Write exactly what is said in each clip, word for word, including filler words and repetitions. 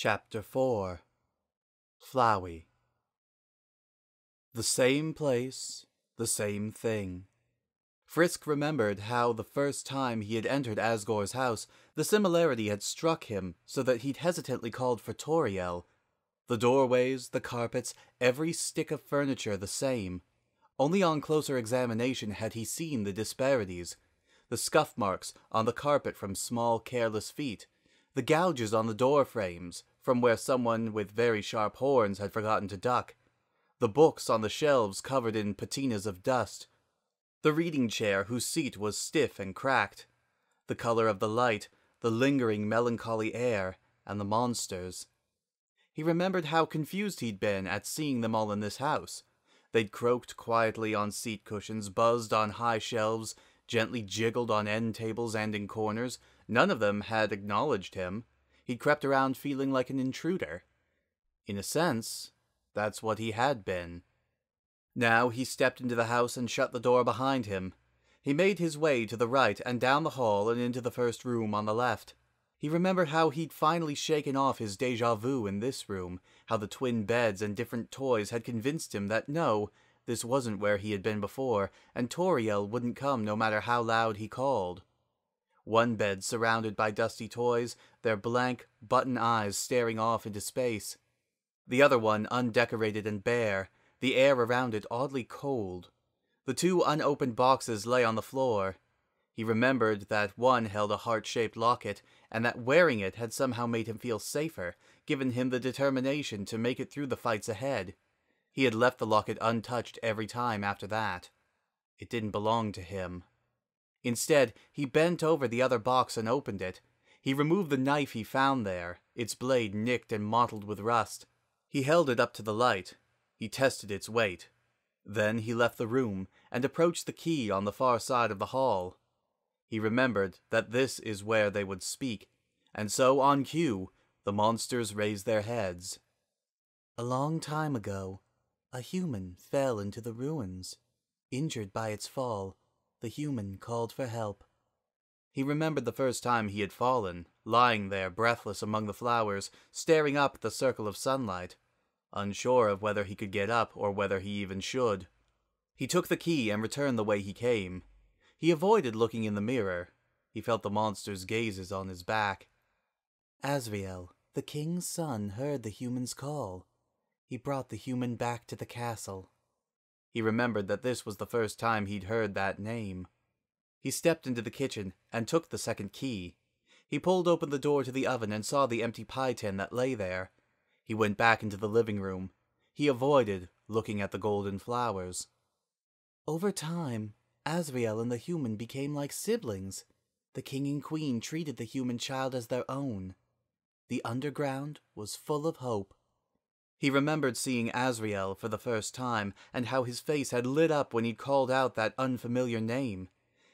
Chapter four Flowey. The same place, the same thing. Frisk remembered how the first time he had entered Asgore's house, the similarity had struck him so that he'd hesitantly called for Toriel. The doorways, the carpets, every stick of furniture the same. Only on closer examination had he seen the disparities. The scuff marks on the carpet from small, careless feet. The gouges on the door frames, from where someone with very sharp horns had forgotten to duck. The books on the shelves covered in patinas of dust. The reading chair whose seat was stiff and cracked, the color of the light, the lingering melancholy air, and the monsters. He remembered how confused he'd been at seeing them all in this house. They'd croaked quietly on seat cushions, buzzed on high shelves, gently jiggled on end tables and in corners. None of them had acknowledged him. He'd crept around feeling like an intruder. In a sense, that's what he had been. Now he stepped into the house and shut the door behind him. He made his way to the right and down the hall and into the first room on the left. He remembered how he'd finally shaken off his déjà vu in this room, how the twin beds and different toys had convinced him that no, this wasn't where he had been before, and Toriel wouldn't come no matter how loud he called. One bed surrounded by dusty toys, their blank, button eyes staring off into space. The other one undecorated and bare, the air around it oddly cold. The two unopened boxes lay on the floor. He remembered that one held a heart-shaped locket, and that wearing it had somehow made him feel safer, given him the determination to make it through the fights ahead. He had left the locket untouched every time after that. It didn't belong to him. Instead, he bent over the other box and opened it. He removed the knife he found there, its blade nicked and mottled with rust. He held it up to the light. He tested its weight. Then he left the room and approached the quay on the far side of the hall. He remembered that this is where they would speak, and so, on cue, the monsters raised their heads. A long time ago, a human fell into the ruins. Injured by its fall, the human called for help. He remembered the first time he had fallen, lying there breathless among the flowers, staring up at the circle of sunlight. Unsure of whether he could get up or whether he even should. He took the key and returned the way he came. He avoided looking in the mirror. He felt the monster's gazes on his back. Asriel, the king's son, heard the human's call. He brought the human back to the castle. He remembered that this was the first time he'd heard that name. He stepped into the kitchen and took the second key. He pulled open the door to the oven and saw the empty pie tin that lay there. He went back into the living room. He avoided looking at the golden flowers. Over time, Asriel and the human became like siblings. The king and queen treated the human child as their own. The underground was full of hope. He remembered seeing Asriel for the first time, and how his face had lit up when he'd called out that unfamiliar name.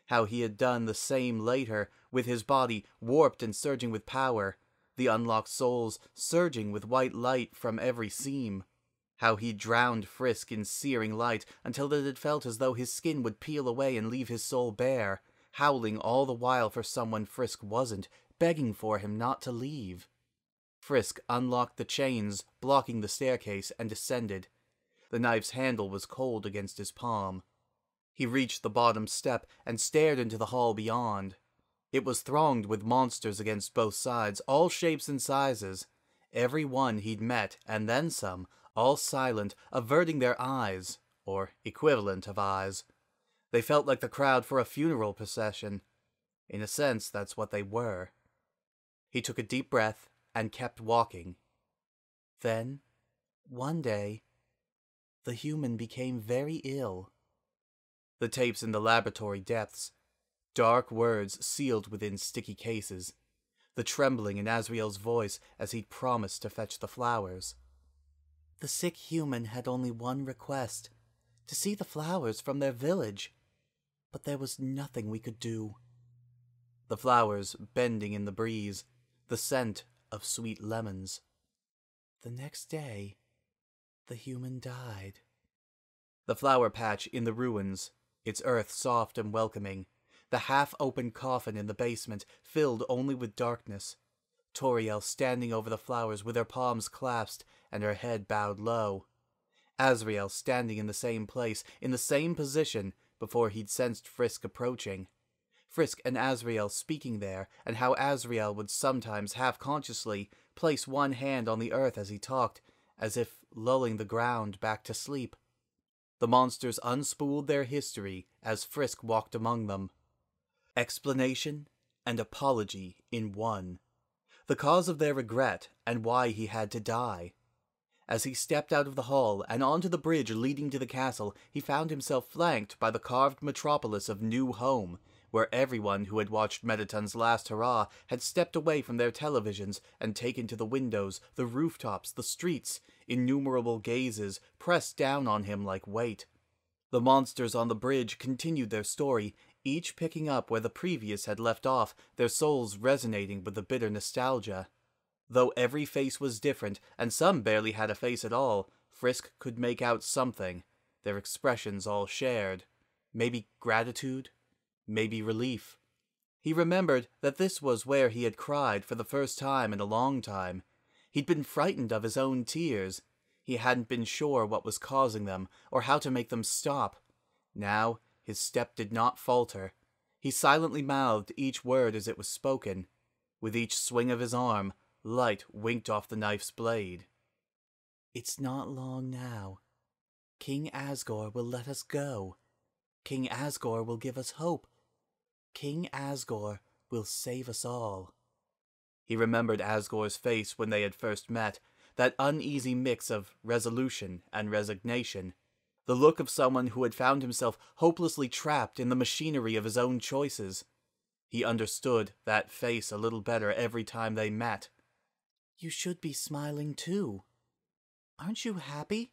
How he had done the same later, with his body warped and surging with power. The unlocked souls surging with white light from every seam. How he drowned Frisk in searing light until it had felt as though his skin would peel away and leave his soul bare, howling all the while for someone Frisk wasn't, begging for him not to leave. Frisk unlocked the chains, blocking the staircase, and descended. The knife's handle was cold against his palm. He reached the bottom step and stared into the hall beyond. It was thronged with monsters against both sides, all shapes and sizes. Every one he'd met, and then some, all silent, averting their eyes, or equivalent of eyes. They felt like the crowd for a funeral procession. In a sense, that's what they were. He took a deep breath and kept walking. Then, one day, the human became very ill. The tapes in the laboratory depths. Dark words sealed within sticky cases, the trembling in Asriel's voice as he'd promised to fetch the flowers. The sick human had only one request, to see the flowers from their village, but there was nothing we could do. The flowers bending in the breeze, the scent of sweet lemons. The next day, the human died. The flower patch in the ruins, its earth soft and welcoming, the half-open coffin in the basement, filled only with darkness. Toriel standing over the flowers with her palms clasped and her head bowed low. Asriel standing in the same place, in the same position, before he'd sensed Frisk approaching. Frisk and Asriel speaking there, and how Asriel would sometimes, half-consciously, place one hand on the earth as he talked, as if lulling the ground back to sleep. The monsters unspooled their history as Frisk walked among them. Explanation and apology in one. The cause of their regret and why he had to die. As he stepped out of the hall and onto the bridge leading to the castle, he found himself flanked by the carved metropolis of New Home, where everyone who had watched Mettaton's last hurrah had stepped away from their televisions and taken to the windows, the rooftops, the streets, innumerable gazes pressed down on him like weight. The monsters on the bridge continued their story, each picking up where the previous had left off, their souls resonating with the bitter nostalgia. Though every face was different, and some barely had a face at all, Frisk could make out something, their expressions all shared. Maybe gratitude? Maybe relief. He remembered that this was where he had cried for the first time in a long time. He'd been frightened of his own tears. He hadn't been sure what was causing them, or how to make them stop. Now, his step did not falter. He silently mouthed each word as it was spoken. With each swing of his arm, light winked off the knife's blade. "It's not long now. King Asgore will let us go. King Asgore will give us hope. King Asgore will save us all." He remembered Asgore's face when they had first met, that uneasy mix of resolution and resignation, the look of someone who had found himself hopelessly trapped in the machinery of his own choices. He understood that face a little better every time they met. "You should be smiling, too. Aren't you happy?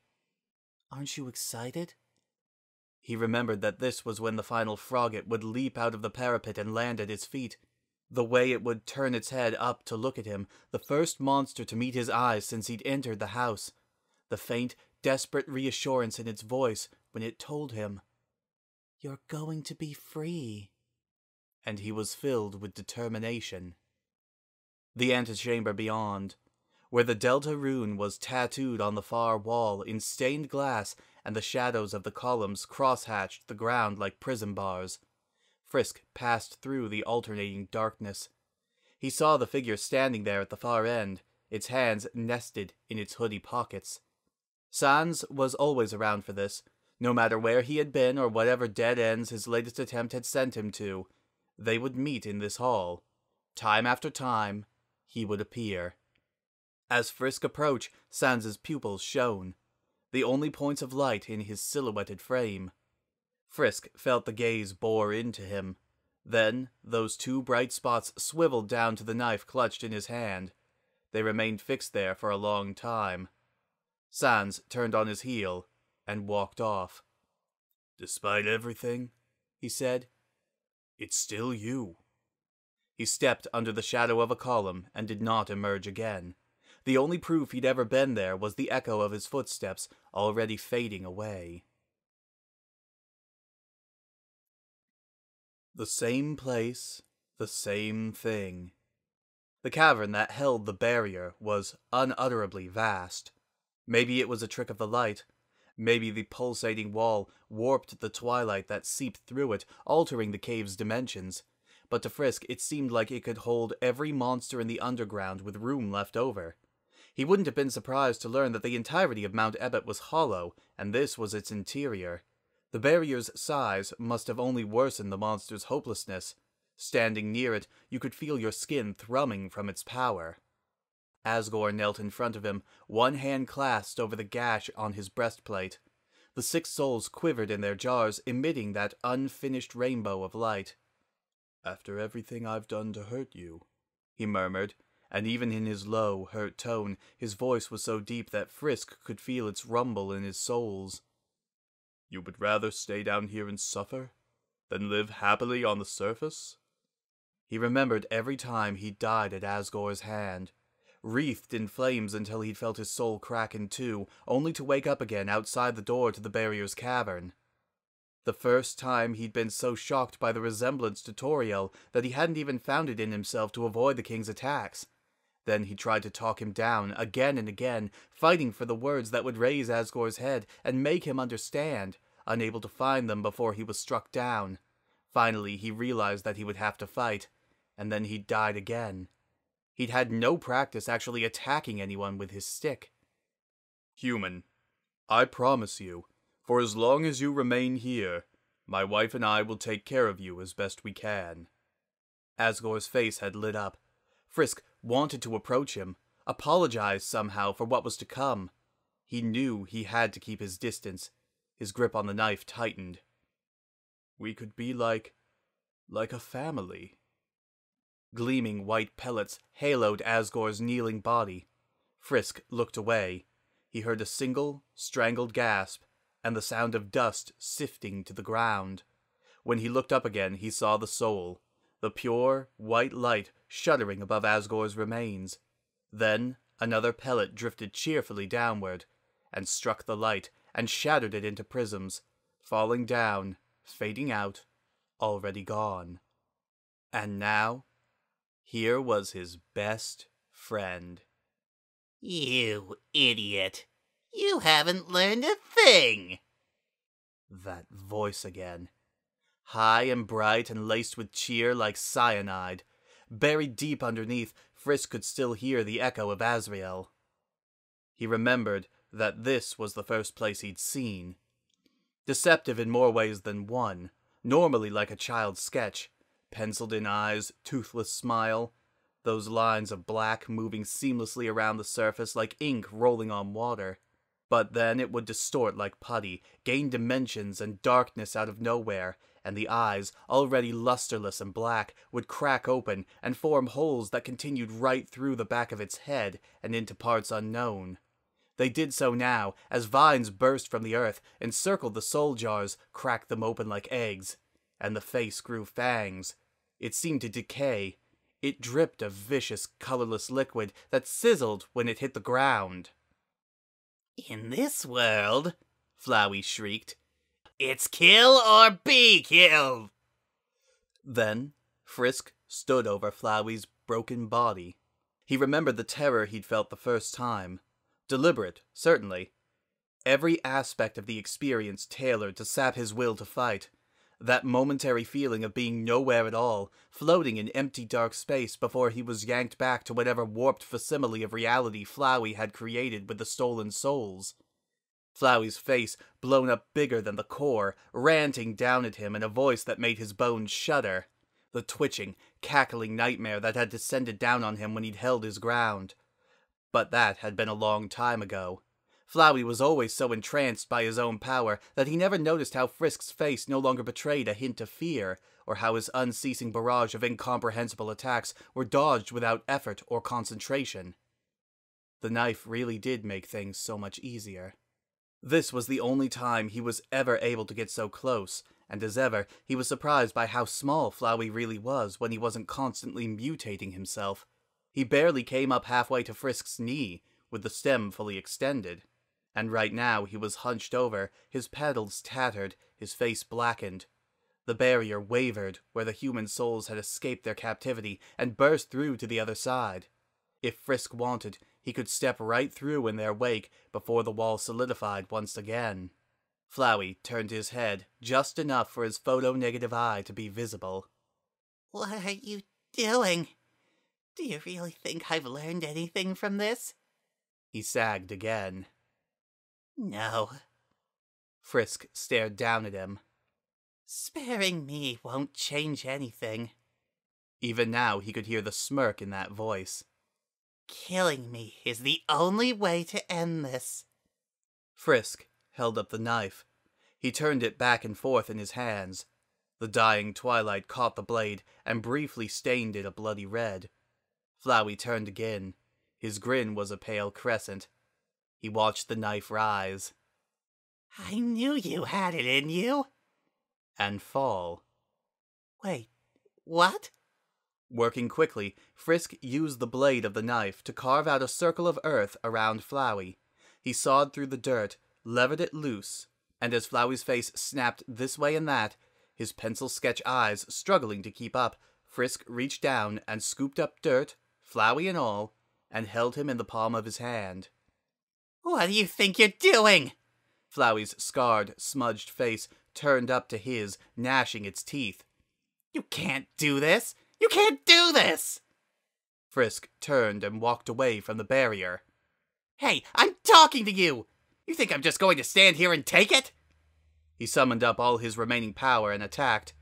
Aren't you excited?" He remembered that this was when the final frogget would leap out of the parapet and land at his feet. The way it would turn its head up to look at him, the first monster to meet his eyes since he'd entered the house. The faint, desperate reassurance in its voice when it told him, "You're going to be free." And he was filled with determination. The antechamber beyond, where the Delta Rune was tattooed on the far wall in stained glass and the shadows of the columns cross-hatched the ground like prison bars. Frisk passed through the alternating darkness. He saw the figure standing there at the far end, its hands nested in its hoodie pockets. Sans was always around for this, no matter where he had been or whatever dead ends his latest attempt had sent him to. They would meet in this hall. Time after time, he would appear. As Frisk approached, Sans's pupils shone, the only points of light in his silhouetted frame. Frisk felt the gaze bore into him. Then, those two bright spots swiveled down to the knife clutched in his hand. They remained fixed there for a long time. Sans turned on his heel and walked off. "Despite everything," he said, "it's still you." He stepped under the shadow of a column and did not emerge again. The only proof he'd ever been there was the echo of his footsteps already fading away. The same place, the same thing. The cavern that held the barrier was unutterably vast. Maybe it was a trick of the light. Maybe the pulsating wall warped the twilight that seeped through it, altering the cave's dimensions. But to Frisk, it seemed like it could hold every monster in the underground with room left over. He wouldn't have been surprised to learn that the entirety of Mount Ebott was hollow, and this was its interior. The barrier's size must have only worsened the monster's hopelessness. Standing near it, you could feel your skin thrumming from its power. Asgore knelt in front of him, one hand clasped over the gash on his breastplate. The six souls quivered in their jars, emitting that unfinished rainbow of light. "After everything I've done to hurt you," he murmured, and even in his low, hurt tone, his voice was so deep that Frisk could feel its rumble in his soles. "You would rather stay down here and suffer, than live happily on the surface?" He remembered every time he died at Asgore's hand, wreathed in flames until he'd felt his soul crack in two, only to wake up again outside the door to the barrier's cavern. The first time he'd been so shocked by the resemblance to Toriel that he hadn't even found it in himself to avoid the king's attacks. Then he tried to talk him down, again and again, fighting for the words that would raise Asgore's head and make him understand, unable to find them before he was struck down. Finally, he realized that he would have to fight, and then he died again. He'd had no practice actually attacking anyone with his stick. Human, I promise you, for as long as you remain here, my wife and I will take care of you as best we can. Asgore's face had lit up. Frisk wanted to approach him, apologize somehow for what was to come. He knew he had to keep his distance. His grip on the knife tightened. We could be like... like a family. Gleaming white pellets haloed Asgore's kneeling body. Frisk looked away. He heard a single, strangled gasp, and the sound of dust sifting to the ground. When he looked up again, he saw the soul, the pure, white light shuddering above Asgore's remains. Then, another pellet drifted cheerfully downward, and struck the light, and shattered it into prisms, falling down, fading out, already gone. And now, here was his best friend. You idiot! You haven't learned a thing! That voice again. High and bright and laced with cheer like cyanide. Buried deep underneath, Frisk could still hear the echo of Asriel. He remembered that this was the first place he'd seen. Deceptive in more ways than one, normally like a child's sketch. Penciled-in eyes, toothless smile. Those lines of black moving seamlessly around the surface like ink rolling on water. But then it would distort like putty, gain dimensions and darkness out of nowhere, and the eyes, already lusterless and black, would crack open and form holes that continued right through the back of its head and into parts unknown. They did so now, as vines burst from the earth, encircled the soul jars, cracked them open like eggs, and the face grew fangs. It seemed to decay. It dripped a vicious, colorless liquid that sizzled when it hit the ground. In this world, Flowey shrieked, it's kill or be killed! Then, Frisk stood over Flowey's broken body. He remembered the terror he'd felt the first time. Deliberate, certainly. Every aspect of the experience tailored to sap his will to fight. That momentary feeling of being nowhere at all, floating in empty dark space before he was yanked back to whatever warped facsimile of reality Flowey had created with the stolen souls. Flowey's face, blown up bigger than the core, ranting down at him in a voice that made his bones shudder. The twitching, cackling nightmare that had descended down on him when he'd held his ground. But that had been a long time ago. Flowey was always so entranced by his own power that he never noticed how Frisk's face no longer betrayed a hint of fear, or how his unceasing barrage of incomprehensible attacks were dodged without effort or concentration. The knife really did make things so much easier. This was the only time he was ever able to get so close, and as ever, he was surprised by how small Flowey really was when he wasn't constantly mutating himself. He barely came up halfway to Frisk's knee, with the stem fully extended. And right now he was hunched over, his petals tattered, his face blackened. The barrier wavered where the human souls had escaped their captivity and burst through to the other side. If Frisk wanted, he could step right through in their wake before the wall solidified once again. Flowey turned his head just enough for his photo-negative eye to be visible. What are you doing? Do you really think I've learned anything from this? He sagged again. No. Frisk stared down at him. Sparing me won't change anything. Even now he could hear the smirk in that voice. Killing me is the only way to end this. Frisk held up the knife. He turned it back and forth in his hands. The dying twilight caught the blade and briefly stained it a bloody red. Flowey turned again. His grin was a pale crescent. He watched the knife rise. I knew you had it in you. And fall. Wait, what? Working quickly, Frisk used the blade of the knife to carve out a circle of earth around Flowey. He sawed through the dirt, levered it loose, and as Flowey's face snapped this way and that, his pencil sketch eyes struggling to keep up, Frisk reached down and scooped up dirt, Flowey and all, and held him in the palm of his hand. "What do you think you're doing?" Flowey's scarred, smudged face turned up to his, gnashing its teeth. "You can't do this! You can't do this!" Frisk turned and walked away from the barrier. "Hey, I'm talking to you! You think I'm just going to stand here and take it?" He summoned up all his remaining power and attacked.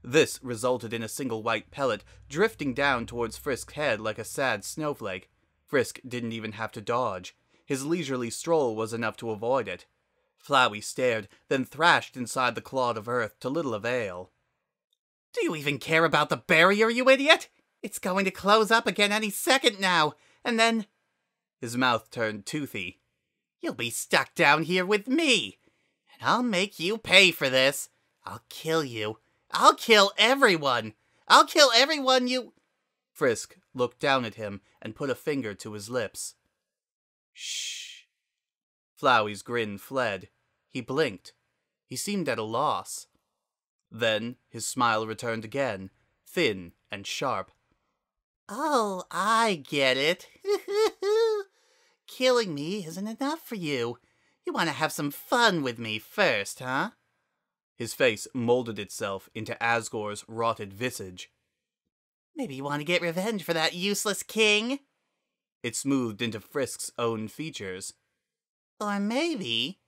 This resulted in a single white pellet drifting down towards Frisk's head like a sad snowflake. Frisk didn't even have to dodge. His leisurely stroll was enough to avoid it. Flowey stared, then thrashed inside the clod of earth to little avail. "Do you even care about the barrier, you idiot? It's going to close up again any second now, and then—" His mouth turned toothy. "You'll be stuck down here with me, and I'll make you pay for this. I'll kill you. I'll kill everyone. I'll kill everyone you—" Frisk looked down at him and put a finger to his lips. "Shh." Flowey's grin fled. He blinked. He seemed at a loss. Then his smile returned again, thin and sharp. "Oh, I get it. Killing me isn't enough for you. You want to have some fun with me first, huh?" His face molded itself into Asgore's rotted visage. "Maybe you want to get revenge for that useless king?" It smoothed into Frisk's own features. "Or maybe—"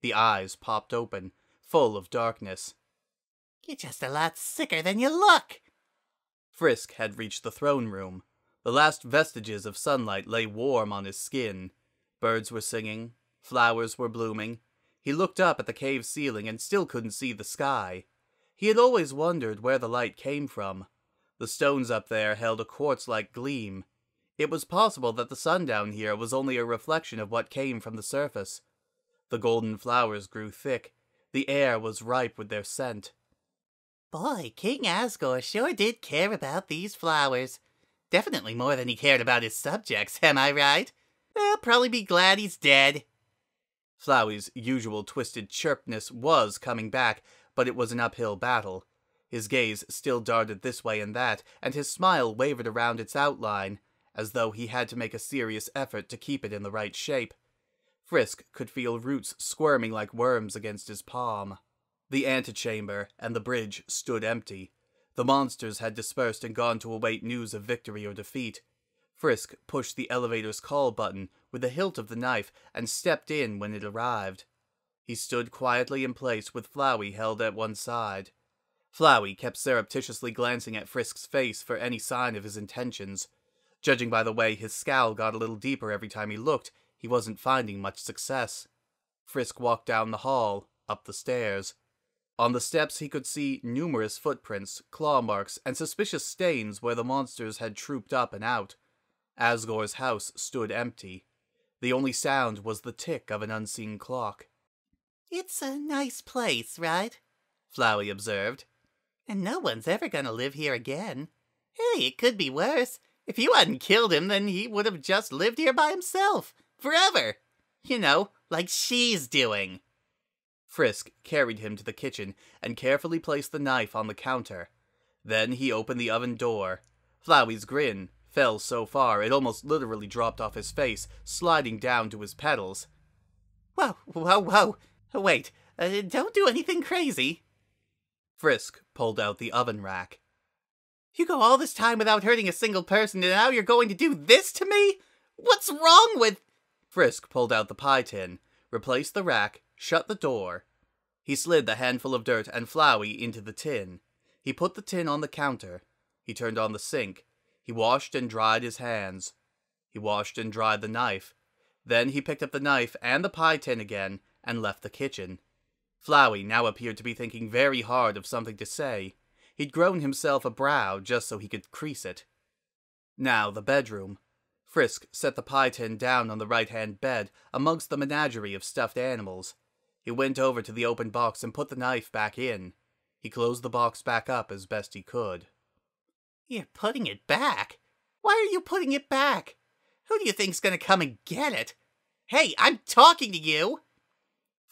The eyes popped open, full of darkness. "You're just a lot sicker than you look!" Frisk had reached the throne room. The last vestiges of sunlight lay warm on his skin. Birds were singing. Flowers were blooming. He looked up at the cave ceiling and still couldn't see the sky. He had always wondered where the light came from. The stones up there held a quartz-like gleam. It was possible that the sun down here was only a reflection of what came from the surface. The golden flowers grew thick. The air was ripe with their scent. "Boy, King Asgore sure did care about these flowers. Definitely more than he cared about his subjects, am I right? They'll probably be glad he's dead." Flowey's usual twisted chirpness was coming back, but it was an uphill battle. His gaze still darted this way and that, and his smile wavered around its outline, as though he had to make a serious effort to keep it in the right shape. Frisk could feel roots squirming like worms against his palm. The antechamber and the bridge stood empty. The monsters had dispersed and gone to await news of victory or defeat. Frisk pushed the elevator's call button with the hilt of the knife and stepped in when it arrived. He stood quietly in place with Flowey held at one side. Flowey kept surreptitiously glancing at Frisk's face for any sign of his intentions. Judging by the way his scowl got a little deeper every time he looked, he wasn't finding much success. Frisk walked down the hall, up the stairs. On the steps he could see numerous footprints, claw marks, and suspicious stains where the monsters had trooped up and out. Asgore's house stood empty. The only sound was the tick of an unseen clock. "It's a nice place, right?" Flowey observed. "And no one's ever gonna live here again. Hey, it could be worse. If you hadn't killed him, then he would have just lived here by himself. Forever. You know, like she's doing." Frisk carried him to the kitchen and carefully placed the knife on the counter. Then he opened the oven door. Flowey's grin fell so far it almost literally dropped off his face, sliding down to his pedals. "Whoa, whoa, whoa. Wait, uh, don't do anything crazy." Frisk pulled out the oven rack. "You go all this time without hurting a single person and now you're going to do this to me? What's wrong with—" Frisk pulled out the pie tin, replaced the rack, shut the door. He slid the handful of dirt and Flowey into the tin. He put the tin on the counter. He turned on the sink. He washed and dried his hands. He washed and dried the knife. Then he picked up the knife and the pie tin again and left the kitchen. Flowey now appeared to be thinking very hard of something to say. He'd grown himself a brow just so he could crease it. Now the bedroom. Frisk set the pie tin down on the right-hand bed amongst the menagerie of stuffed animals. He went over to the open box and put the knife back in. He closed the box back up as best he could. "You're putting it back? Why are you putting it back? Who do you think's gonna come and get it? Hey, I'm talking to you!"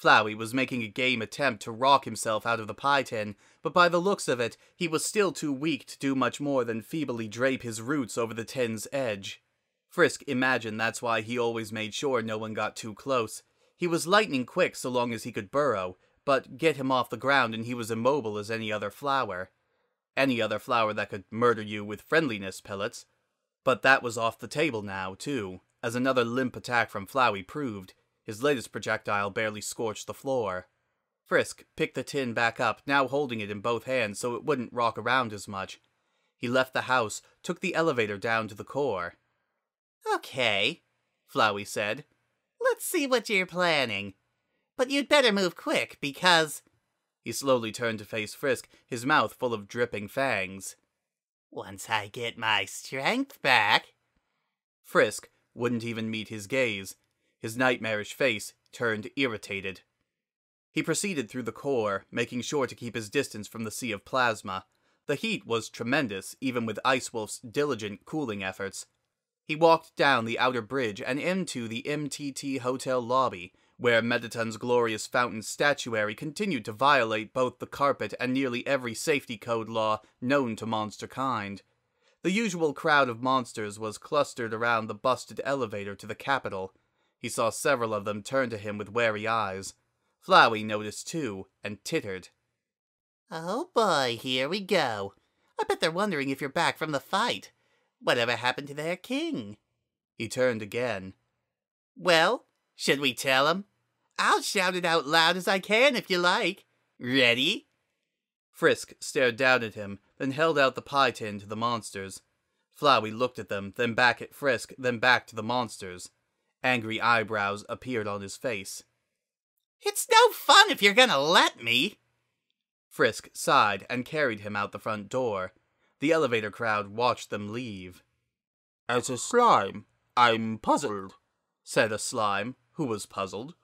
Flowey was making a game attempt to rock himself out of the pie tin, but by the looks of it, he was still too weak to do much more than feebly drape his roots over the tin's edge. Frisk imagined that's why he always made sure no one got too close. He was lightning quick so long as he could burrow, but get him off the ground and he was immobile as any other flower. Any other flower that could murder you with friendliness pellets. But that was off the table now, too, as another limp attack from Flowey proved. His latest projectile barely scorched the floor. Frisk picked the tin back up, now holding it in both hands so it wouldn't rock around as much. He left the house, took the elevator down to the core. "Okay," Flowey said. "Let's see what you're planning. But you'd better move quick, because..." He slowly turned to face Frisk, his mouth full of dripping fangs. "Once I get my strength back..." Frisk wouldn't even meet his gaze. His nightmarish face turned irritated. He proceeded through the core, making sure to keep his distance from the sea of plasma. The heat was tremendous, even with Icewolf's diligent cooling efforts. He walked down the outer bridge and into the M T T Hotel lobby, where Mettaton's glorious fountain statuary continued to violate both the carpet and nearly every safety code law known to monster kind. The usual crowd of monsters was clustered around the busted elevator to the capital. He saw several of them turn to him with wary eyes. Flowey noticed, too, and tittered. "Oh boy, here we go. I bet they're wondering if you're back from the fight. Whatever happened to their king?" He turned again. "Well, should we tell 'em? I'll shout it out loud as I can if you like. Ready?" Frisk stared down at him, then held out the pie tin to the monsters. Flowey looked at them, then back at Frisk, then back to the monsters. Angry eyebrows appeared on his face. "It's no fun if you're gonna let me!" Frisk sighed and carried him out the front door. The elevator crowd watched them leave. "As a slime, I'm puzzled," said a slime, who was puzzled.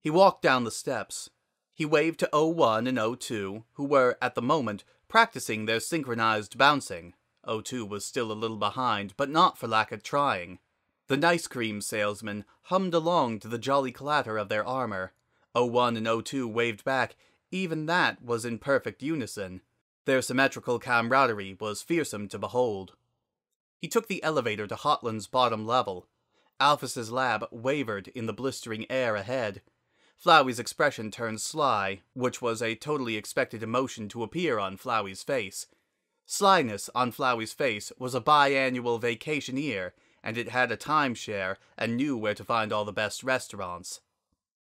He walked down the steps. He waved to O one and O two, who were, at the moment, practicing their synchronized bouncing. O two was still a little behind, but not for lack of trying. The nice cream salesman hummed along to the jolly clatter of their armor. O one and O two waved back. Even that was in perfect unison. Their symmetrical camaraderie was fearsome to behold. He took the elevator to Hotland's bottom level. Alphys's lab wavered in the blistering air ahead. Flowey's expression turned sly, which was a totally expected emotion to appear on Flowey's face. Slyness on Flowey's face was a biannual vacationeer, and it had a timeshare and knew where to find all the best restaurants.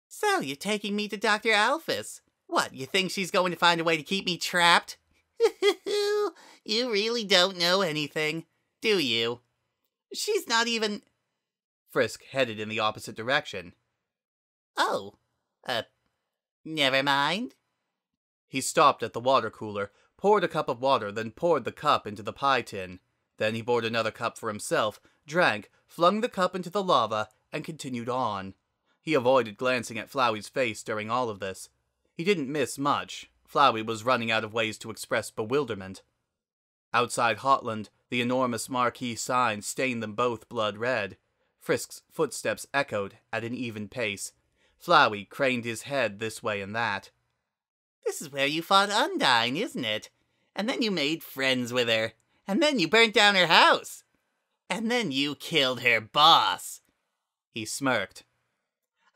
"So you're taking me to Doctor Alphys? What, you think she's going to find a way to keep me trapped? You really don't know anything, do you? She's not even..." Frisk headed in the opposite direction. "Oh, uh, never mind." He stopped at the water cooler, poured a cup of water, then poured the cup into the pie tin. Then he poured another cup for himself, drank, flung the cup into the lava, and continued on. He avoided glancing at Flowey's face during all of this. He didn't miss much. Flowey was running out of ways to express bewilderment. Outside Hotland, the enormous marquee sign stained them both blood red. Frisk's footsteps echoed at an even pace. Flowey craned his head this way and that. "This is where you fought Undyne, isn't it? And then you made friends with her. And then you burnt down her house. And then you killed her boss." He smirked.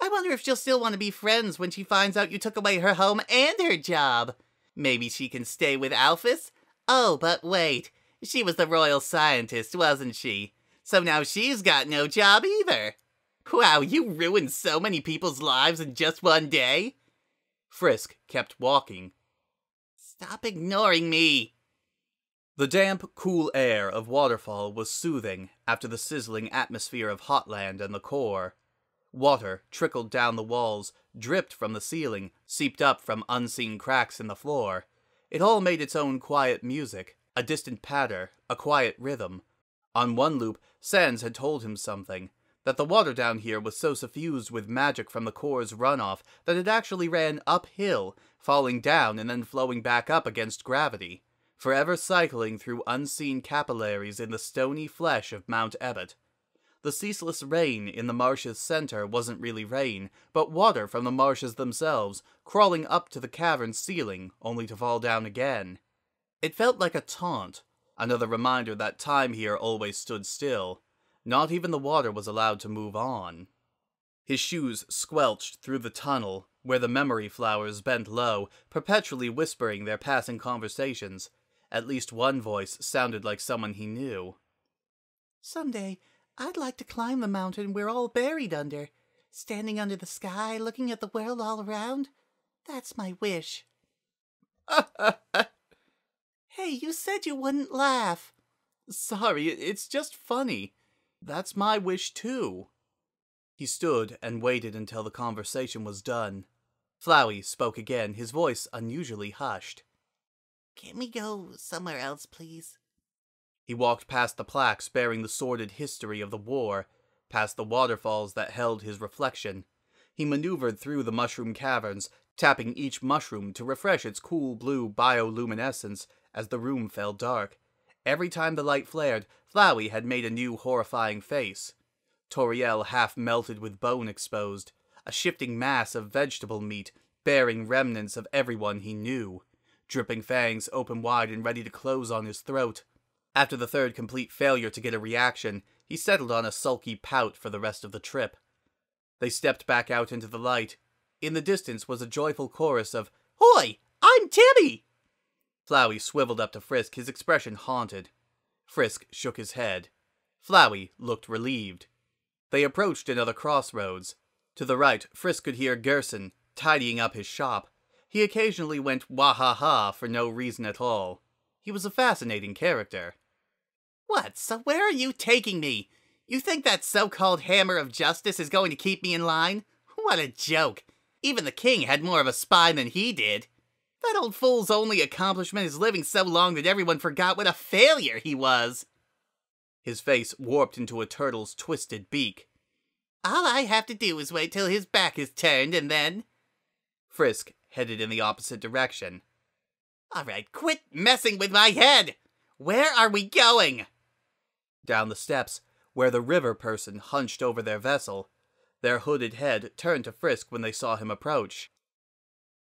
"I wonder if she'll still want to be friends when she finds out you took away her home and her job. Maybe she can stay with Alphys? Oh, but wait. She was the royal scientist, wasn't she? So now she's got no job either. Wow, you ruined so many people's lives in just one day." Frisk kept walking. "Stop ignoring me." The damp, cool air of Waterfall was soothing after the sizzling atmosphere of Hotland and the core. Water trickled down the walls, dripped from the ceiling, seeped up from unseen cracks in the floor. It all made its own quiet music, a distant patter, a quiet rhythm. On one loop, Sans had told him something, that the water down here was so suffused with magic from the core's runoff that it actually ran uphill, falling down and then flowing back up against gravity, forever cycling through unseen capillaries in the stony flesh of Mount Ebott. The ceaseless rain in the marsh's center wasn't really rain, but water from the marshes themselves, crawling up to the cavern's ceiling, only to fall down again. It felt like a taunt, another reminder that time here always stood still. Not even the water was allowed to move on. His shoes squelched through the tunnel, where the memory flowers bent low, perpetually whispering their passing conversations. At least one voice sounded like someone he knew. "Someday, I'd like to climb the mountain we're all buried under. Standing under the sky, looking at the world all around. That's my wish." "Hey, you said you wouldn't laugh." "Sorry, it's just funny. That's my wish, too." He stood and waited until the conversation was done. Flowey spoke again, his voice unusually hushed. "Can we go somewhere else, please?" He walked past the plaques bearing the sordid history of the war, past the waterfalls that held his reflection. He maneuvered through the mushroom caverns, tapping each mushroom to refresh its cool blue bioluminescence as the room fell dark. Every time the light flared, Flowey had made a new horrifying face. Toriel half melted with bone exposed, a shifting mass of vegetable meat bearing remnants of everyone he knew, dripping fangs open wide and ready to close on his throat. After the third complete failure to get a reaction, he settled on a sulky pout for the rest of the trip. They stepped back out into the light. In the distance was a joyful chorus of, "Hoi! I'm Timmy!" Flowey swiveled up to Frisk, his expression haunted. Frisk shook his head. Flowey looked relieved. They approached another crossroads. To the right, Frisk could hear Gerson, tidying up his shop. He occasionally went wah-ha-ha for no reason at all. He was a fascinating character. "What? So where are you taking me? You think that so-called hammer of justice is going to keep me in line? What a joke! Even the king had more of a spine than he did. That old fool's only accomplishment is living so long that everyone forgot what a failure he was." His face warped into a turtle's twisted beak. "All I have to do is wait till his back is turned and then..." Frisk headed in the opposite direction. "All right, quit messing with my head! Where are we going?" Down the steps, where the river person hunched over their vessel. Their hooded head turned to Frisk when they saw him approach.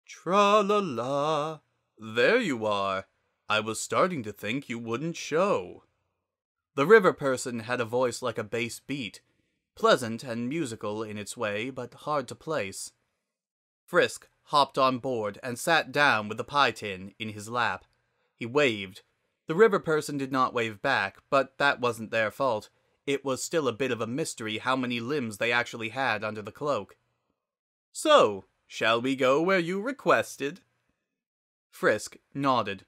"Tra-la-la, there you are. I was starting to think you wouldn't show." The river person had a voice like a bass beat, pleasant and musical in its way, but hard to place. Frisk hopped on board and sat down with the pie tin in his lap. He waved. The river person did not wave back, but that wasn't their fault. It was still a bit of a mystery how many limbs they actually had under the cloak. "So, shall we go where you requested?" Frisk nodded.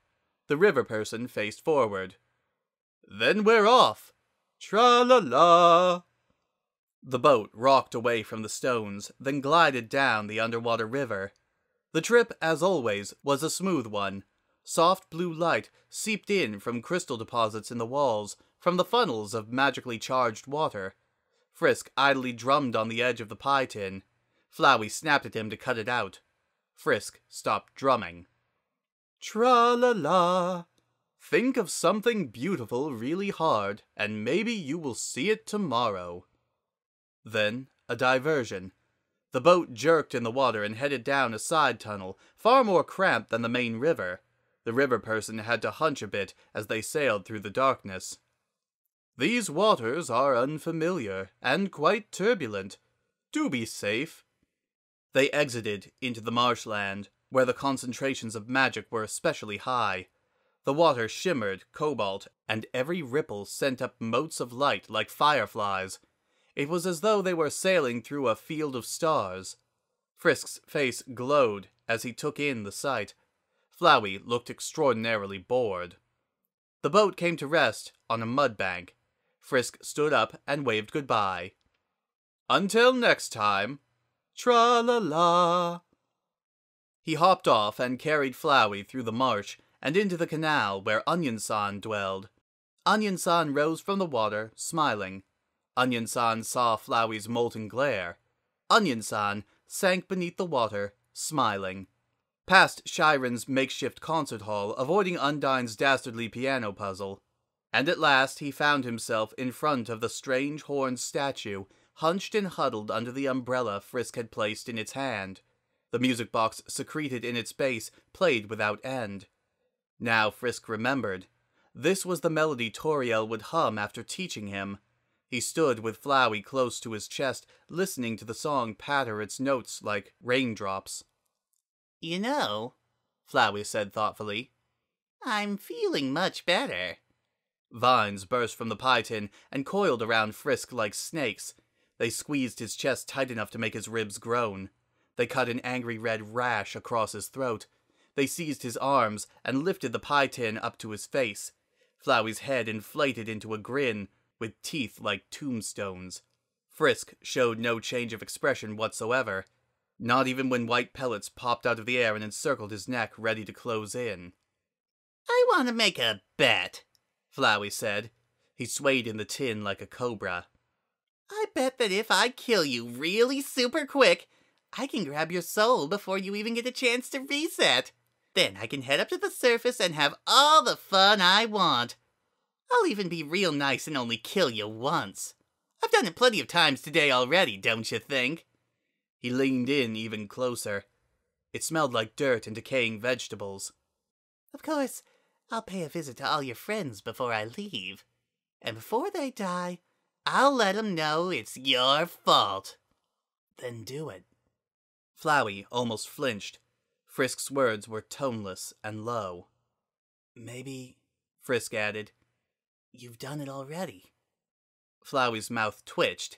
The river person faced forward. "Then we're off! Tra-la-la!" The boat rocked away from the stones, then glided down the underwater river. The trip, as always, was a smooth one. Soft blue light seeped in from crystal deposits in the walls, from the funnels of magically charged water. Frisk idly drummed on the edge of the pie tin. Flowey snapped at him to cut it out. Frisk stopped drumming. "Tra-la-la. Think of something beautiful really hard, and maybe you will see it tomorrow." Then, a diversion. The boat jerked in the water and headed down a side tunnel, far more cramped than the main river. The river person had to hunch a bit as they sailed through the darkness. "These waters are unfamiliar and quite turbulent. Do be safe." They exited into the marshland, where the concentrations of magic were especially high. The water shimmered cobalt, and every ripple sent up motes of light like fireflies. It was as though they were sailing through a field of stars. Frisk's face glowed as he took in the sight. Flowey looked extraordinarily bored. The boat came to rest on a mud bank. Frisk stood up and waved goodbye. "Until next time, tra-la-la." He hopped off and carried Flowey through the marsh and into the canal where Onion-san dwelled. Onion-san rose from the water, smiling. Onion-san saw Flowey's molten glare. Onion-san sank beneath the water, smiling. Past Shyren's makeshift concert hall, avoiding Undyne's dastardly piano puzzle. And at last he found himself in front of the strange horned statue, hunched and huddled under the umbrella Frisk had placed in its hand. The music box secreted in its base played without end. Now Frisk remembered. This was the melody Toriel would hum after teaching him. He stood with Flowey close to his chest, listening to the song patter its notes like raindrops. You know, Flowey said thoughtfully, I'm feeling much better. Vines burst from the pie tin and coiled around Frisk like snakes. They squeezed his chest tight enough to make his ribs groan. They cut an angry red rash across his throat. They seized his arms and lifted the pie tin up to his face. Flowey's head inflated into a grin, with teeth like tombstones. Frisk showed no change of expression whatsoever, not even when white pellets popped out of the air and encircled his neck, ready to close in. I want to make a bet, Flowey said. He swayed in the tin like a cobra. I bet that if I kill you really super quick, I can grab your soul before you even get a chance to reset. Then I can head up to the surface and have all the fun I want. I'll even be real nice and only kill you once. I've done it plenty of times today already, don't you think? He leaned in even closer. It smelled like dirt and decaying vegetables. Of course, I'll pay a visit to all your friends before I leave. And before they die, I'll let them know it's your fault. Then do it. Flowey almost flinched. Frisk's words were toneless and low. Maybe, Frisk added, you've done it already. Flowey's mouth twitched.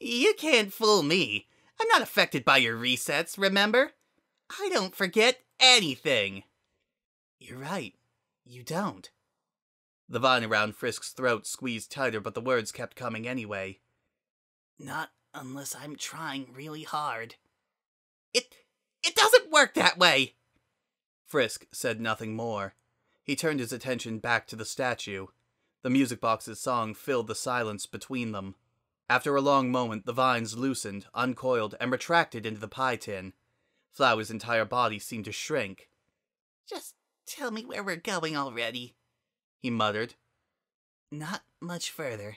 You can't fool me. I'm not affected by your resets, remember? I don't forget anything. You're right. You don't. The vine around Frisk's throat squeezed tighter, but the words kept coming anyway. Not unless I'm trying really hard. It, it doesn't work that way! Frisk said nothing more. He turned his attention back to the statue. The music box's song filled the silence between them. After a long moment, the vines loosened, uncoiled, and retracted into the pie tin. Flowey's entire body seemed to shrink. Just tell me where we're going already, he muttered. Not much further.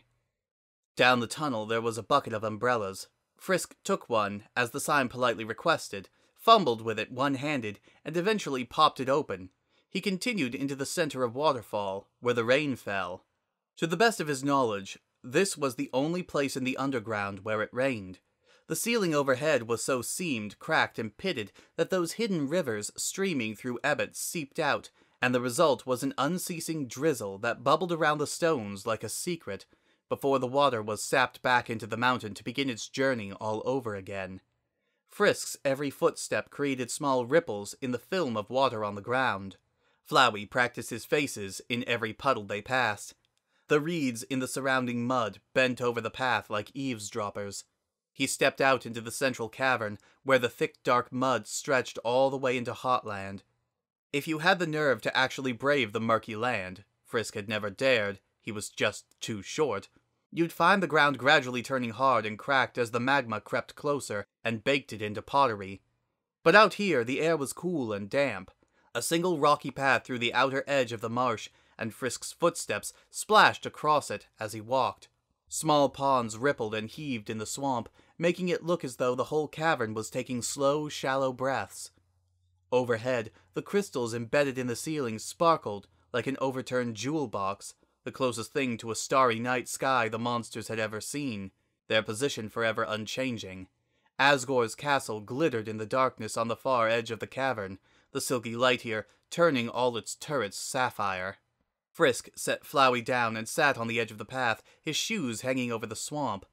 Down the tunnel there was a bucket of umbrellas. Frisk took one, as the sign politely requested, fumbled with it one-handed, and eventually popped it open. He continued into the center of Waterfall, where the rain fell. To the best of his knowledge, this was the only place in the underground where it rained. The ceiling overhead was so seamed, cracked, and pitted that those hidden rivers streaming through Ebott seeped out, and the result was an unceasing drizzle that bubbled around the stones like a secret, before the water was sapped back into the mountain to begin its journey all over again. Frisk's every footstep created small ripples in the film of water on the ground. Flowey practiced his faces in every puddle they passed. The reeds in the surrounding mud bent over the path like eavesdroppers. He stepped out into the central cavern, where the thick dark mud stretched all the way into Hotland. If you had the nerve to actually brave the murky land, Frisk had never dared, he was just too short, you'd find the ground gradually turning hard and cracked as the magma crept closer and baked it into pottery. But out here the air was cool and damp. A single rocky path through the outer edge of the marsh, and Frisk's footsteps splashed across it as he walked. Small ponds rippled and heaved in the swamp, making it look as though the whole cavern was taking slow, shallow breaths. Overhead, the crystals embedded in the ceiling sparkled like an overturned jewel box, the closest thing to a starry night sky the monsters had ever seen, their position forever unchanging. Asgore's castle glittered in the darkness on the far edge of the cavern, the silky light here turning all its turrets sapphire. Frisk set Flowey down and sat on the edge of the path, his shoes hanging over the swamp.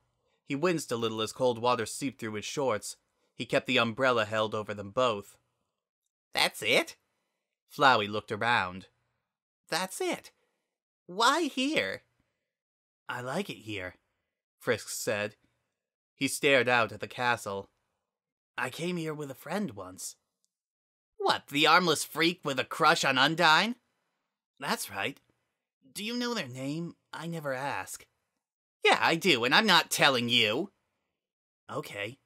He winced a little as cold water seeped through his shorts. He kept the umbrella held over them both. That's it? Flowey looked around. That's it. Why here? I like it here, Frisk said. He stared out at the castle. I came here with a friend once. What, the armless freak with a crush on Undyne? That's right. Do you know their name? I never ask. Yeah, I do, and I'm not telling you. Okay.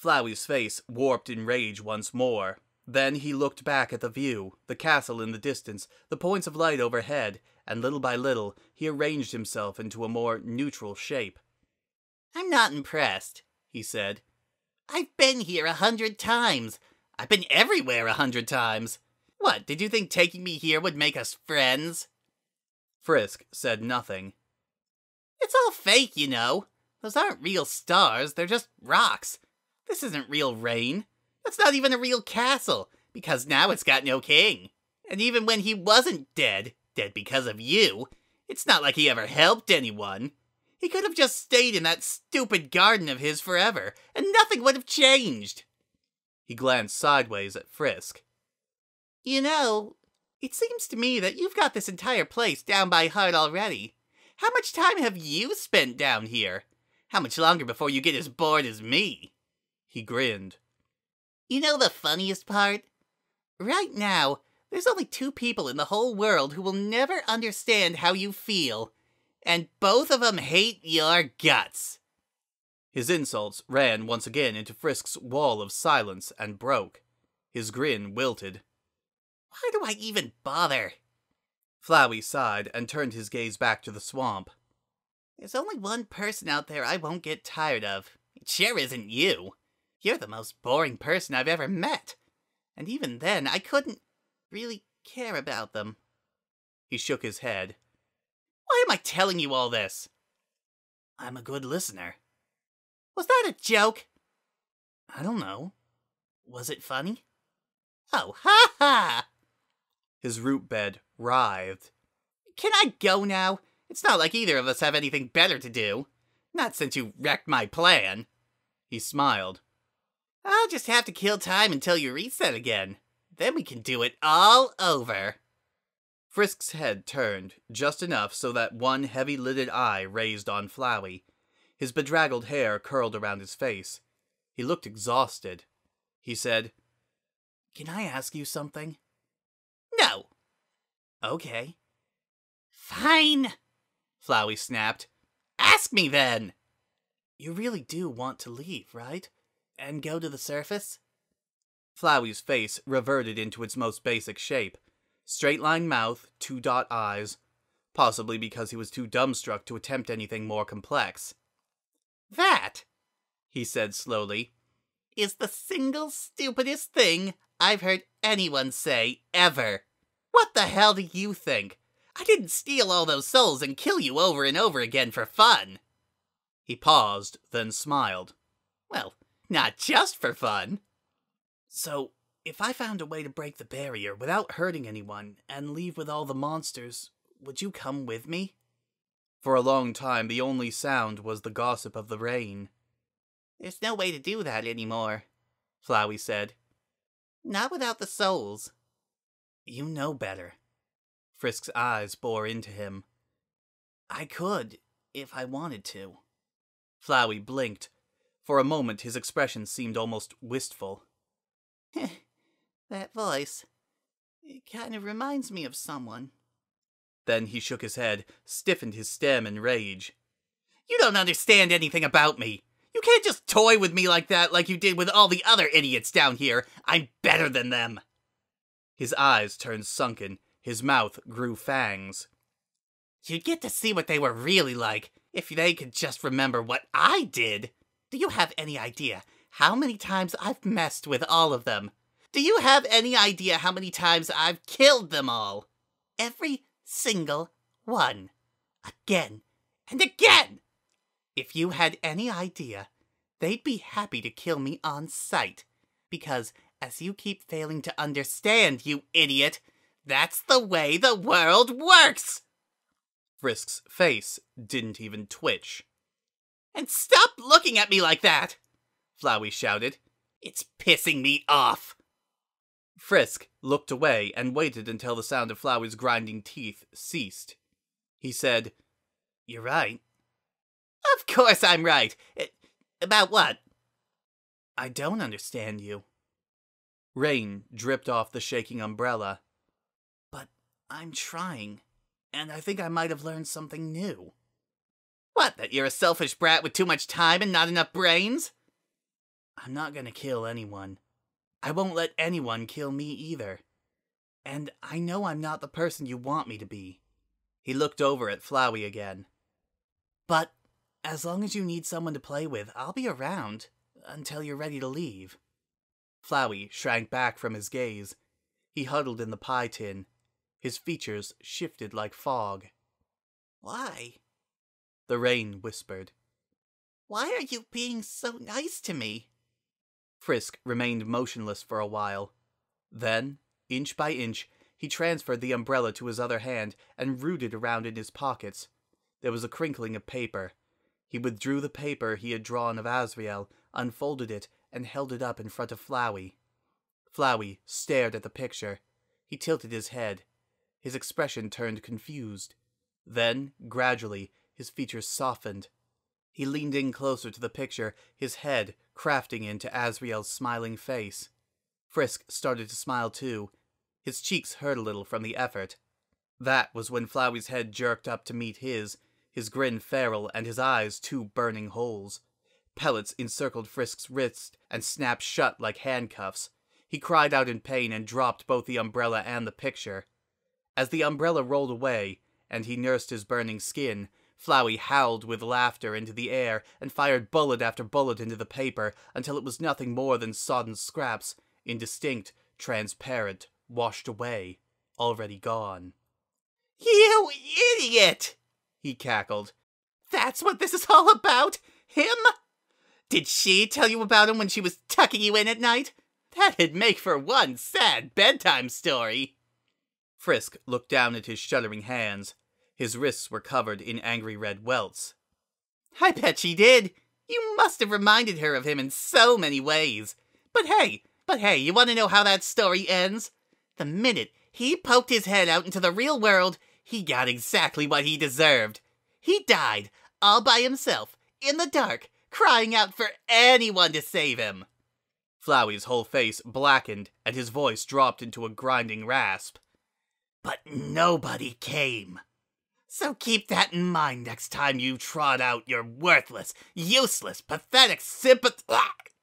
Flowey's face warped in rage once more. Then he looked back at the view, the castle in the distance, the points of light overhead, and little by little he arranged himself into a more neutral shape. I'm not impressed, he said. I've been here a hundred times. I've been everywhere a hundred times. What, did you think taking me here would make us friends? Frisk said nothing. It's all fake, you know. Those aren't real stars, they're just rocks. This isn't real rain. That's not even a real castle, because now it's got no king. And even when he wasn't dead, dead because of you, it's not like he ever helped anyone. He could have just stayed in that stupid garden of his forever, and nothing would have changed. He glanced sideways at Frisk. You know, it seems to me that you've got this entire place down by heart already. How much time have you spent down here? How much longer before you get as bored as me? He grinned. You know the funniest part? Right now, there's only two people in the whole world who will never understand how you feel, and both of them hate your guts. His insults ran once again into Frisk's wall of silence and broke. His grin wilted. Why do I even bother? Flowey sighed and turned his gaze back to the swamp. There's only one person out there I won't get tired of. It sure isn't you. You're the most boring person I've ever met. And even then, I couldn't really care about them. He shook his head. Why am I telling you all this? I'm a good listener. Was that a joke? I don't know. Was it funny? Oh, ha ha! His root bed writhed. Can I go now? It's not like either of us have anything better to do. Not since you wrecked my plan. He smiled. I'll just have to kill time until you reset again. Then we can do it all over. Frisk's head turned, just enough so that one heavy-lidded eye raised on Flowey. His bedraggled hair curled around his face. He looked exhausted. He said, Can I ask you something? No. Okay. Fine, Flowey snapped. Ask me then! You really do want to leave, right? And go to the surface? Flowey's face reverted into its most basic shape. Straight-line mouth, two-dot eyes. Possibly because he was too dumbstruck to attempt anything more complex. That, he said slowly, is the single stupidest thing I've heard anyone say ever. What the hell do you think? I didn't steal all those souls and kill you over and over again for fun. He paused, then smiled. Well, not just for fun. So, if I found a way to break the barrier without hurting anyone and leave with all the monsters, would you come with me? For a long time, the only sound was the gossip of the rain. There's no way to do that anymore, Flowey said. Not without the souls. You know better. Frisk's eyes bore into him. I could, if I wanted to. Flowey blinked. For a moment, his expression seemed almost wistful. Heh, that voice. It kind of reminds me of someone. Then he shook his head, stiffened his stem in rage. You don't understand anything about me. You can't just toy with me like that like you did with all the other idiots down here. I'm better than them. His eyes turned sunken. His mouth grew fangs. You'd get to see what they were really like if they could just remember what I did. Do you have any idea how many times I've messed with all of them? Do you have any idea how many times I've killed them all? Every single one. Again and again. If you had any idea, they'd be happy to kill me on sight. Because, as you keep failing to understand, you idiot, that's the way the world works! Frisk's face didn't even twitch. And stop looking at me like that! Flowey shouted. It's pissing me off! Frisk looked away and waited until the sound of Flowey's grinding teeth ceased. He said, You're right. Of course I'm right. It, about what? I don't understand you. Rain dripped off the shaking umbrella. But I'm trying, and I think I might have learned something new. What, that you're a selfish brat with too much time and not enough brains? I'm not gonna kill anyone. I won't let anyone kill me either. And I know I'm not the person you want me to be. He looked over at Flowey again. But as long as you need someone to play with, I'll be around until you're ready to leave. Flowey shrank back from his gaze. He huddled in the pie tin. His features shifted like fog. Why? The rain whispered. Why are you being so nice to me? Frisk remained motionless for a while. Then, inch by inch, he transferred the umbrella to his other hand and rooted around in his pockets. There was a crinkling of paper. He withdrew the paper he had drawn of Asriel, unfolded it, and held it up in front of Flowey. Flowey stared at the picture. He tilted his head. His expression turned confused. Then, gradually, his features softened. He leaned in closer to the picture, his head crafting into Asriel's smiling face. Frisk started to smile too. His cheeks hurt a little from the effort. That was when Flowey's head jerked up to meet his, his grin feral and his eyes two burning holes. Pellets encircled Frisk's wrist and snapped shut like handcuffs. He cried out in pain and dropped both the umbrella and the picture. As the umbrella rolled away, and he nursed his burning skin, Flowey howled with laughter into the air and fired bullet after bullet into the paper until it was nothing more than sodden scraps, indistinct, transparent, washed away, already gone. "You idiot!" he cackled. "That's what this is all about? Him? Did she tell you about him when she was tucking you in at night? That'd make for one sad bedtime story." Frisk looked down at his shuddering hands. His wrists were covered in angry red welts. "I bet she did. You must have reminded her of him in so many ways. But hey, but hey, you want to know how that story ends? The minute he poked his head out into the real world, he got exactly what he deserved. He died, all by himself, in the dark, crying out for anyone to save him." Flowey's whole face blackened, and his voice dropped into a grinding rasp. "But nobody came. So keep that in mind next time you trot out your worthless, useless, pathetic sympath—"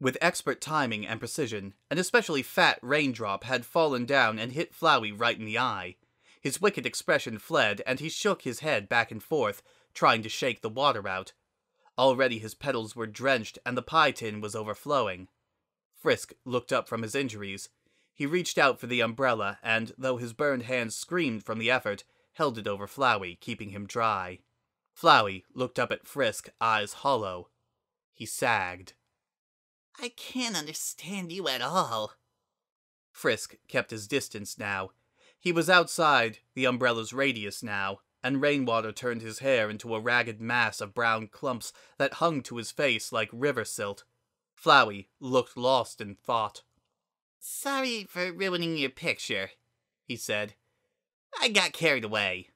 With expert timing and precision, an especially fat raindrop had fallen down and hit Flowey right in the eye. His wicked expression fled, and he shook his head back and forth, trying to shake the water out. Already his petals were drenched, and the pie tin was overflowing. Frisk looked up from his injuries. He reached out for the umbrella, and, though his burned hands screamed from the effort, held it over Flowey, keeping him dry. Flowey looked up at Frisk, eyes hollow. He sagged. "I can't understand you at all." Frisk kept his distance now. He was outside the umbrella's radius now, and rainwater turned his hair into a ragged mass of brown clumps that hung to his face like river silt. Flowey looked lost in thought. "Sorry for ruining your picture," he said. "I got carried away."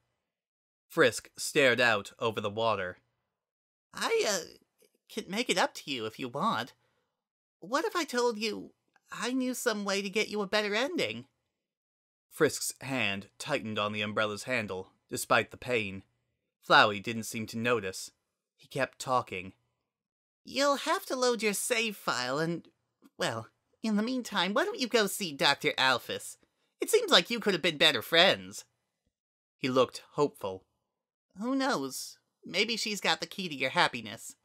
Frisk stared out over the water. "I, uh, can make it up to you if you want. What if I told you I knew some way to get you a better ending?" Frisk's hand tightened on the umbrella's handle, despite the pain. Flowey didn't seem to notice. He kept talking. "You'll have to load your save file and, well, in the meantime, why don't you go see Doctor Alphys? It seems like you could have been better friends." He looked hopeful. "Who knows? Maybe she's got the key to your happiness."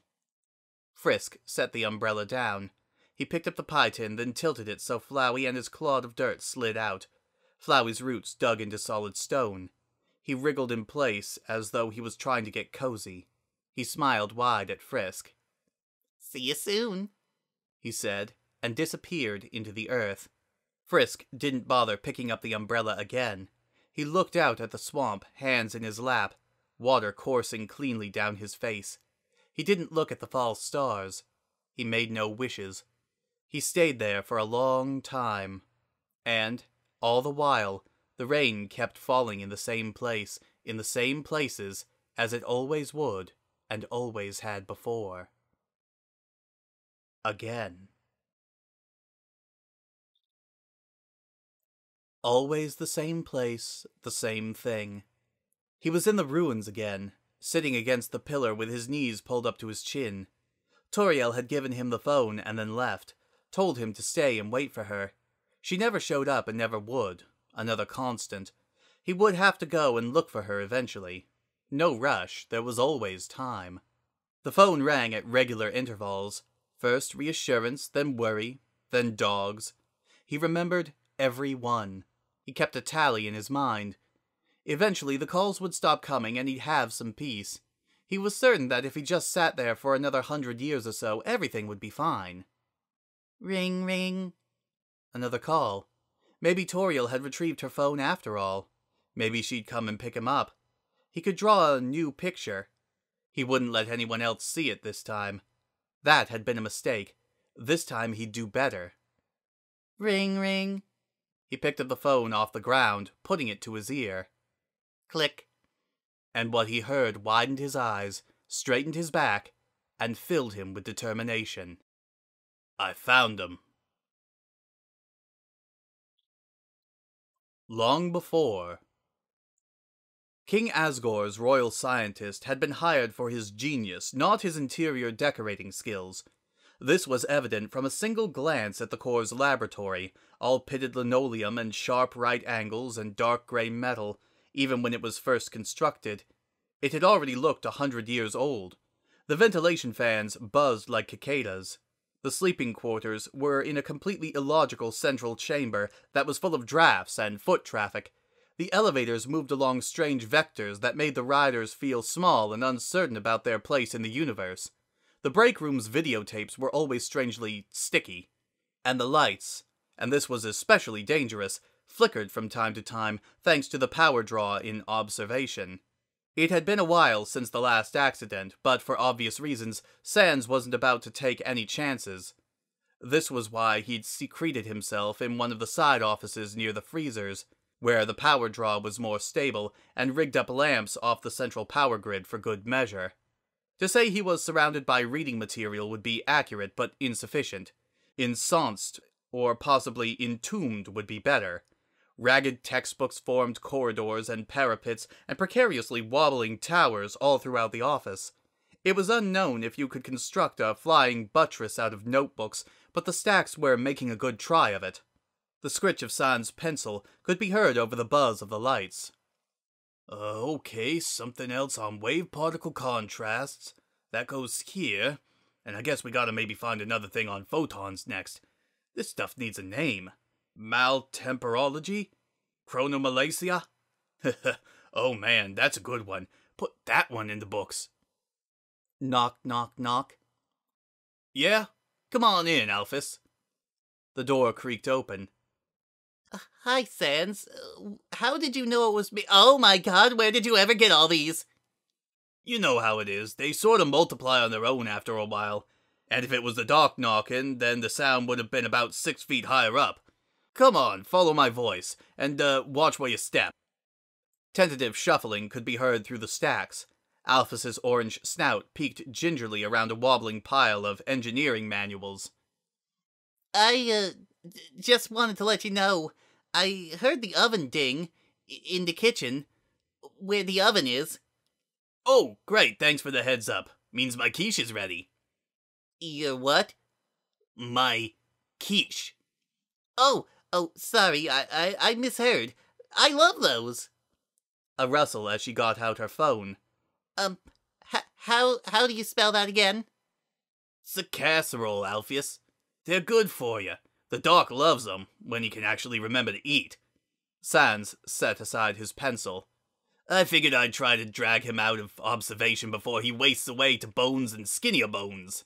Frisk set the umbrella down. He picked up the pie tin, then tilted it so Flowey and his clod of dirt slid out. Flowey's roots dug into solid stone. He wriggled in place as though he was trying to get cozy. He smiled wide at Frisk. "See you soon," he said, and disappeared into the earth. Frisk didn't bother picking up the umbrella again. He looked out at the swamp, hands in his lap, water coursing cleanly down his face. He didn't look at the fall stars. He made no wishes. He stayed there for a long time. And, all the while, the rain kept falling in the same place, in the same places, as it always would, and always had before. Again. Always the same place, the same thing. He was in the ruins again, sitting against the pillar with his knees pulled up to his chin. Toriel had given him the phone and then left, told him to stay and wait for her. She never showed up and never would. Another constant. He would have to go and look for her eventually. No rush, there was always time. The phone rang at regular intervals. First reassurance, then worry, then dogs. He remembered every one. He kept a tally in his mind. Eventually, the calls would stop coming and he'd have some peace. He was certain that if he just sat there for another hundred years or so, everything would be fine. Ring, ring. Another call. Maybe Toriel had retrieved her phone after all. Maybe she'd come and pick him up. He could draw a new picture. He wouldn't let anyone else see it this time. That had been a mistake. This time he'd do better. Ring, ring. He picked up the phone off the ground, putting it to his ear. Click. And what he heard widened his eyes, straightened his back, and filled him with determination. I found him. Long before. King Asgore's royal scientist had been hired for his genius, not his interior decorating skills. This was evident from a single glance at the Corps' laboratory, all pitted linoleum and sharp right angles and dark grey metal, even when it was first constructed. It had already looked a hundred years old. The ventilation fans buzzed like cicadas. The sleeping quarters were in a completely illogical central chamber that was full of drafts and foot traffic. The elevators moved along strange vectors that made the riders feel small and uncertain about their place in the universe. The break room's videotapes were always strangely sticky. And the lights, and this was especially dangerous, flickered from time to time thanks to the power draw in observation. It had been a while since the last accident, but for obvious reasons, Sans wasn't about to take any chances. This was why he'd secreted himself in one of the side offices near the freezers, where the power draw was more stable, and rigged up lamps off the central power grid for good measure. To say he was surrounded by reading material would be accurate but insufficient. Ensconced, or possibly entombed, would be better. Ragged textbooks formed corridors and parapets and precariously wobbling towers all throughout the office. It was unknown if you could construct a flying buttress out of notebooks, but the stacks were making a good try of it. The scritch of Sans' pencil could be heard over the buzz of the lights. Uh, okay, something else on wave-particle contrasts. That goes here, and I guess we gotta maybe find another thing on photons next. This stuff needs a name. Maltemporology? Chronomalacia? Oh man, that's a good one. Put that one in the books. Knock, knock, knock. Yeah? Come on in, Alphys. The door creaked open. Uh, hi, Sans. Uh, how did you know it was me? Oh my god, where did you ever get all these? You know how it is. They sort of multiply on their own after a while. And if it was the dock knocking, then the sound would have been about six feet higher up. Come on, follow my voice, and, uh, watch where you step. Tentative shuffling could be heard through the stacks. Alphys's orange snout peeked gingerly around a wobbling pile of engineering manuals. I, uh, just wanted to let you know, I heard the oven ding, in the kitchen, where the oven is. Oh, great, thanks for the heads up. Means my quiche is ready. Your what? My quiche. Oh! Oh, sorry, I, I, I misheard. I love those! A rustle as she got out her phone. Um, h how, how do you spell that again? It's a casserole, Alphys. They're good for you. The doc loves them, when he can actually remember to eat. Sans set aside his pencil. I figured I'd try to drag him out of observation before he wastes away to bones and skinnier bones.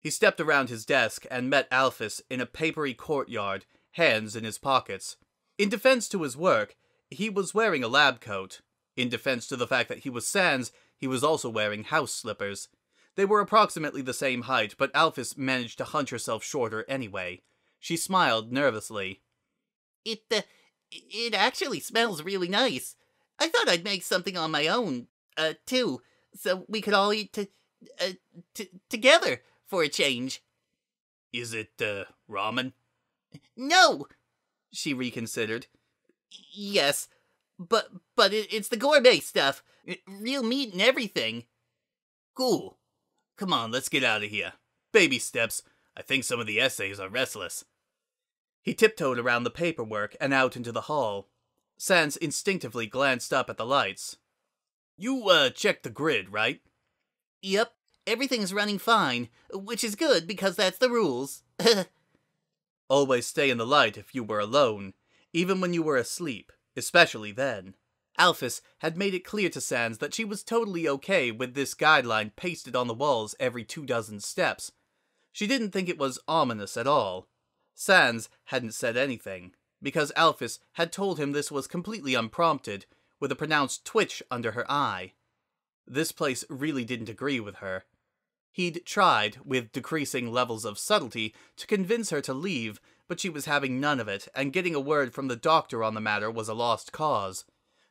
He stepped around his desk and met Alphys in a papery courtyard, hands in his pockets. In defense to his work, he was wearing a lab coat. In defense to the fact that he was Sans, he was also wearing house slippers. They were approximately the same height, but Alphys managed to hunch herself shorter anyway. She smiled nervously. It, uh, it actually smells really nice. I thought I'd make something on my own, uh, too, so we could all eat t uh, t together. For a change. Is it, uh, ramen? No! She reconsidered. Yes, but but it, it's the gourmet stuff. Real meat and everything. Cool. Come on, let's get out of here. Baby steps. I think some of the essays are restless. He tiptoed around the paperwork and out into the hall. Sans instinctively glanced up at the lights. You, uh, checked the grid, right? Yep. Everything's running fine, which is good because that's the rules. Always stay in the light if you were alone, even when you were asleep, especially then. Alphys had made it clear to Sans that she was totally okay with this guideline pasted on the walls every two dozen steps. She didn't think it was ominous at all. Sans hadn't said anything, because Alphys had told him this was completely unprompted, with a pronounced twitch under her eye. This place really didn't agree with her. He'd tried, with decreasing levels of subtlety, to convince her to leave, but she was having none of it, and getting a word from the doctor on the matter was a lost cause.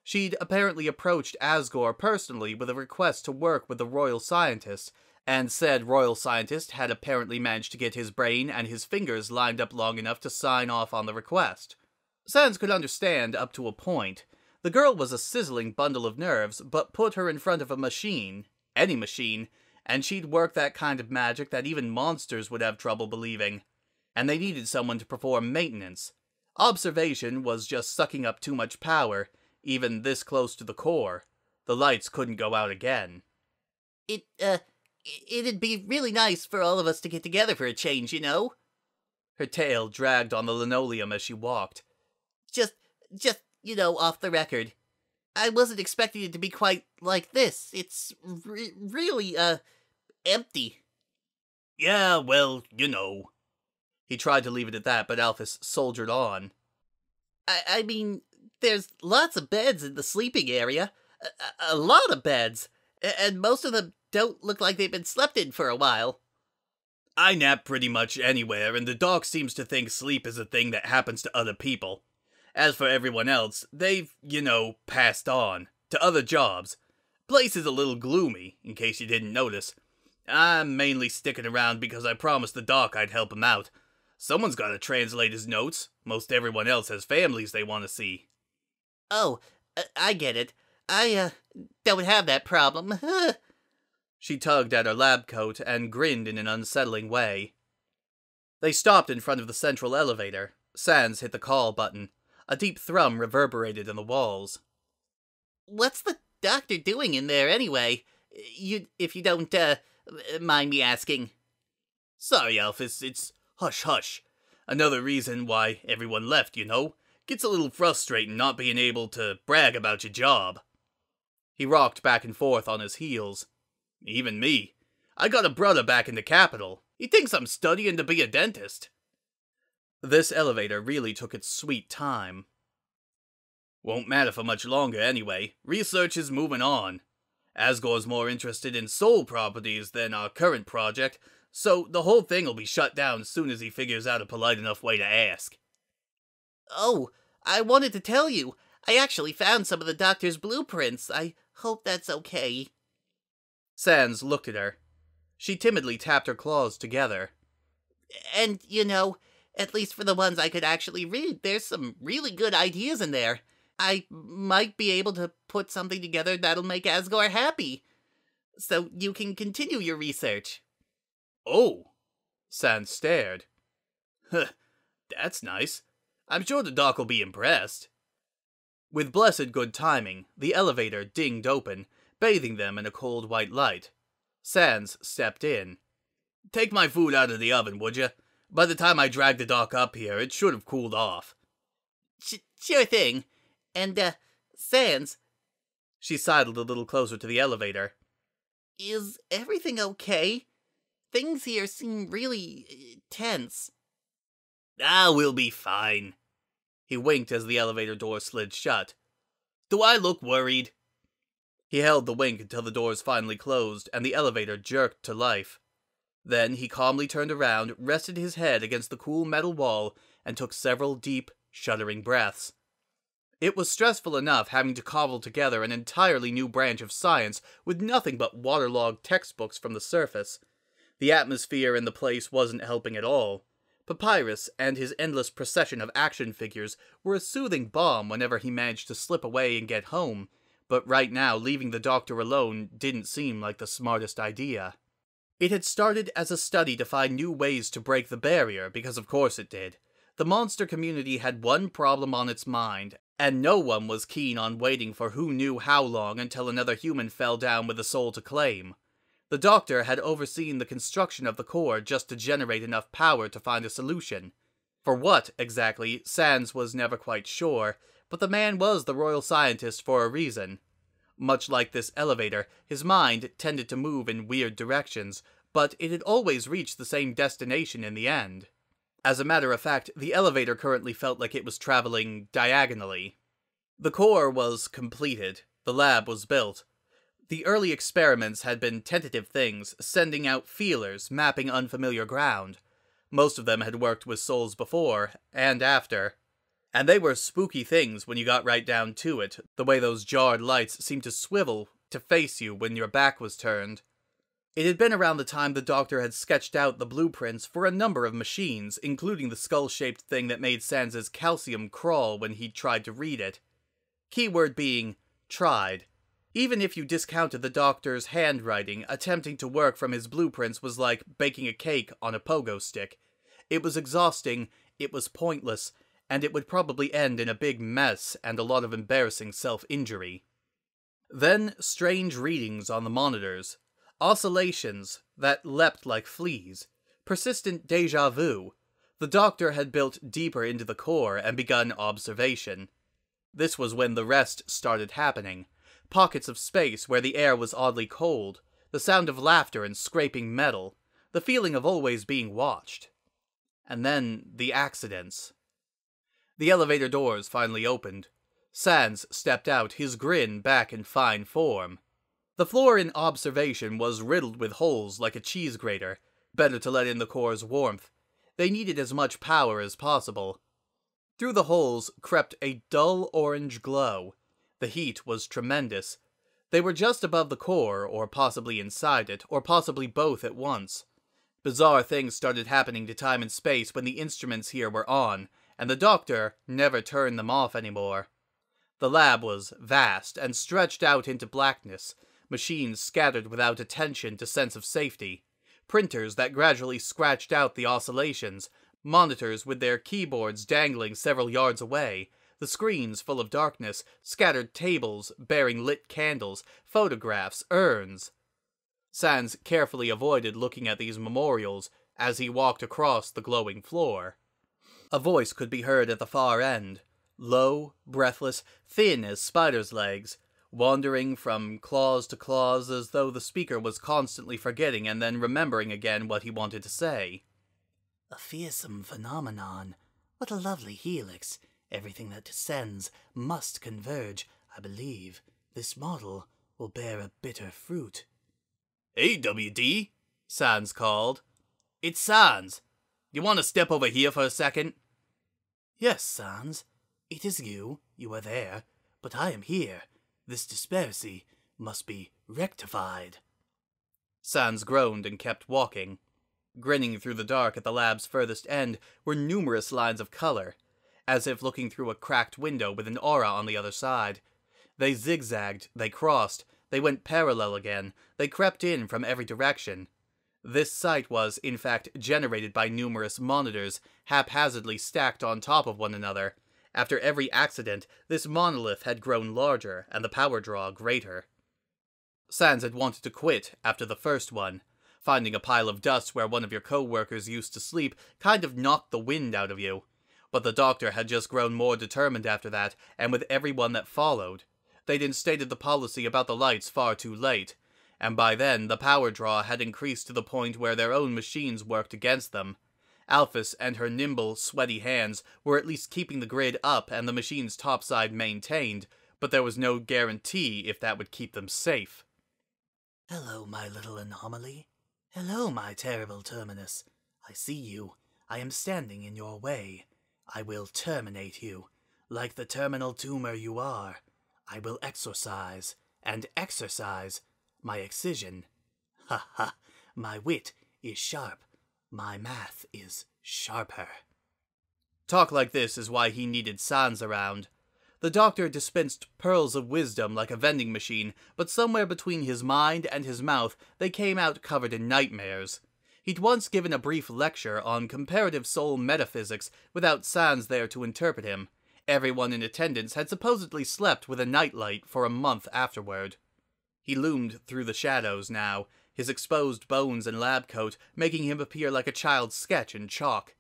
She'd apparently approached Asgore personally with a request to work with the Royal Scientist, and said Royal Scientist had apparently managed to get his brain and his fingers lined up long enough to sign off on the request. Sans could understand up to a point. The girl was a sizzling bundle of nerves, but put her in front of a machine, any machine, and she'd work that kind of magic that even monsters would have trouble believing. And they needed someone to perform maintenance. Observation was just sucking up too much power, even this close to the core. The lights couldn't go out again. It, uh, it'd be really nice for all of us to get together for a change, you know? Her tail dragged on the linoleum as she walked. Just, just, you know, off the record. I wasn't expecting it to be quite like this. It's re really, uh, empty. Yeah, well, you know. He tried to leave it at that, but Alphys soldiered on. I, I mean... There's lots of beds in the sleeping area. A, a, a lot of beds. And most of them don't look like they've been slept in for a while. I nap pretty much anywhere, and the doc seems to think sleep is a thing that happens to other people. As for everyone else, they've, you know, passed on. To other jobs. Place is a little gloomy, in case you didn't notice. I'm mainly sticking around because I promised the doc I'd help him out. Someone's gotta translate his notes. Most everyone else has families they want to see. Oh, I get it. I, uh, don't have that problem. She tugged at her lab coat and grinned in an unsettling way. They stopped in front of the central elevator. Sans hit the call button. A deep thrum reverberated in the walls. What's the doctor doing in there, anyway? You, if you don't, uh, mind me asking. Sorry, Alphys, it's hush-hush. Another reason why everyone left, you know? Gets a little frustrating not being able to brag about your job. He rocked back and forth on his heels. Even me. I got a brother back in the capital. He thinks I'm studying to be a dentist. This elevator really took its sweet time. Won't matter for much longer anyway. Research is moving on. Asgore's more interested in soul properties than our current project, so the whole thing will be shut down as soon as he figures out a polite enough way to ask. Oh, I wanted to tell you. I actually found some of the doctor's blueprints. I hope that's okay. Sans looked at her. She timidly tapped her claws together. And, you know, at least for the ones I could actually read, there's some really good ideas in there. I might be able to put something together that'll make Asgore happy. So you can continue your research. Oh. Sans stared. Huh, that's nice. I'm sure the doc will be impressed. With blessed good timing, the elevator dinged open, bathing them in a cold white light. Sans stepped in. Take my food out of the oven, would you? By the time I drag the doc up here, it should have cooled off. Sh sure thing. And, uh, Sans... She sidled a little closer to the elevator. Is everything okay? Things here seem really... tense. Ah, we'll be fine. He winked as the elevator door slid shut. Do I look worried? He held the wink until the doors finally closed and the elevator jerked to life. Then he calmly turned around, rested his head against the cool metal wall, and took several deep, shuddering breaths. It was stressful enough having to cobble together an entirely new branch of science with nothing but waterlogged textbooks from the surface. The atmosphere in the place wasn't helping at all. Papyrus and his endless procession of action figures were a soothing balm whenever he managed to slip away and get home, but right now leaving the doctor alone didn't seem like the smartest idea. It had started as a study to find new ways to break the barrier, because of course it did. The monster community had one problem on its mind, and no one was keen on waiting for who knew how long until another human fell down with a soul to claim. The doctor had overseen the construction of the core just to generate enough power to find a solution. For what, exactly, Sans was never quite sure, but the man was the royal scientist for a reason. Much like this elevator, his mind tended to move in weird directions, but it had always reached the same destination in the end. As a matter of fact, the elevator currently felt like it was traveling diagonally. The core was completed. The lab was built. The early experiments had been tentative things, sending out feelers, mapping unfamiliar ground. Most of them had worked with souls before, and after. And they were spooky things when you got right down to it, the way those jarred lights seemed to swivel to face you when your back was turned. It had been around the time the doctor had sketched out the blueprints for a number of machines, including the skull-shaped thing that made Sans's calcium crawl when he tried to read it. Keyword being, tried. Even if you discounted the doctor's handwriting, attempting to work from his blueprints was like baking a cake on a pogo stick. It was exhausting, it was pointless, and it would probably end in a big mess and a lot of embarrassing self-injury. Then, strange readings on the monitors. Oscillations that leapt like fleas. Persistent déjà vu. The doctor had built deeper into the core and begun observation. This was when the rest started happening. Pockets of space where the air was oddly cold, the sound of laughter and scraping metal, the feeling of always being watched. And then the accidents. The elevator doors finally opened. Sans stepped out, his grin back in fine form. The floor in observation was riddled with holes like a cheese grater, better to let in the core's warmth. They needed as much power as possible. Through the holes crept a dull orange glow. The heat was tremendous. They were just above the core, or possibly inside it, or possibly both at once. Bizarre things started happening to time and space when the instruments here were on, and the doctor never turned them off anymore. The lab was vast and stretched out into blackness, machines scattered without attention to sense of safety, printers that gradually scratched out the oscillations, monitors with their keyboards dangling several yards away, the screens full of darkness, scattered tables bearing lit candles, photographs, urns. Sans carefully avoided looking at these memorials as he walked across the glowing floor. A voice could be heard at the far end, low, breathless, thin as spiders' legs, wandering from clause to clause as though the speaker was constantly forgetting and then remembering again what he wanted to say. "A fearsome phenomenon. What a lovely helix. Everything that descends must converge, I believe. This model will bear a bitter fruit." "Hey, W D," Sans called. "It's Sans. You want to step over here for a second?" "Yes, Sans. It is you. You are there. But I am here. This disparity must be rectified." Sans groaned and kept walking. Grinning through the dark at the lab's furthest end were numerous lines of color, as if looking through a cracked window with an aura on the other side. They zigzagged, they crossed, they went parallel again, they crept in from every direction. This sight was, in fact, generated by numerous monitors, haphazardly stacked on top of one another. After every accident, this monolith had grown larger, and the power draw greater. Sans had wanted to quit after the first one. Finding a pile of dust where one of your co-workers used to sleep kind of knocked the wind out of you. But the doctor had just grown more determined after that, and with everyone that followed. They'd instated the policy about the lights far too late, and by then the power draw had increased to the point where their own machines worked against them. Alphys and her nimble, sweaty hands were at least keeping the grid up and the machine's topside maintained, but there was no guarantee if that would keep them safe. "Hello, my little anomaly. Hello, my terrible terminus. I see you. I am standing in your way. I will terminate you, like the terminal tumor you are. I will exorcise, and exercise, my excision. Ha ha, my wit is sharp, my math is sharper." Talk like this is why he needed Sans around. The doctor dispensed pearls of wisdom like a vending machine, but somewhere between his mind and his mouth they came out covered in nightmares. He'd once given a brief lecture on comparative soul metaphysics without Sans there to interpret him. Everyone in attendance had supposedly slept with a nightlight for a month afterward. He loomed through the shadows now, his exposed bones and lab coat making him appear like a child's sketch in chalk.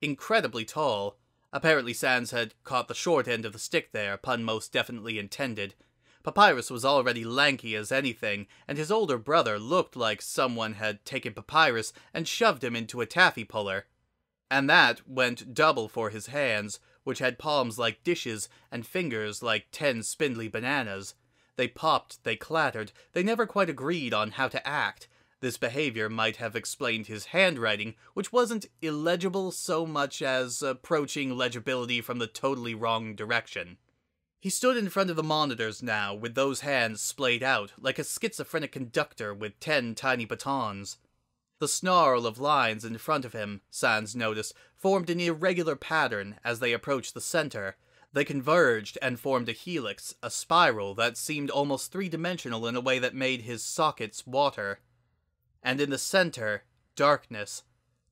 Incredibly tall, Apparently Sans had caught the short end of the stick there, pun most definitely intended. Papyrus was already lanky as anything, and his older brother looked like someone had taken Papyrus and shoved him into a taffy puller. And that went double for his hands, which had palms like dishes and fingers like ten spindly bananas. They popped, they clattered, they never quite agreed on how to act. This behavior might have explained his handwriting, which wasn't illegible so much as approaching legibility from the totally wrong direction. He stood in front of the monitors now, with those hands splayed out, like a schizophrenic conductor with ten tiny batons. The snarl of lines in front of him, Sans noticed, formed an irregular pattern as they approached the center. They converged and formed a helix, a spiral that seemed almost three-dimensional in a way that made his sockets water. And in the center, darkness.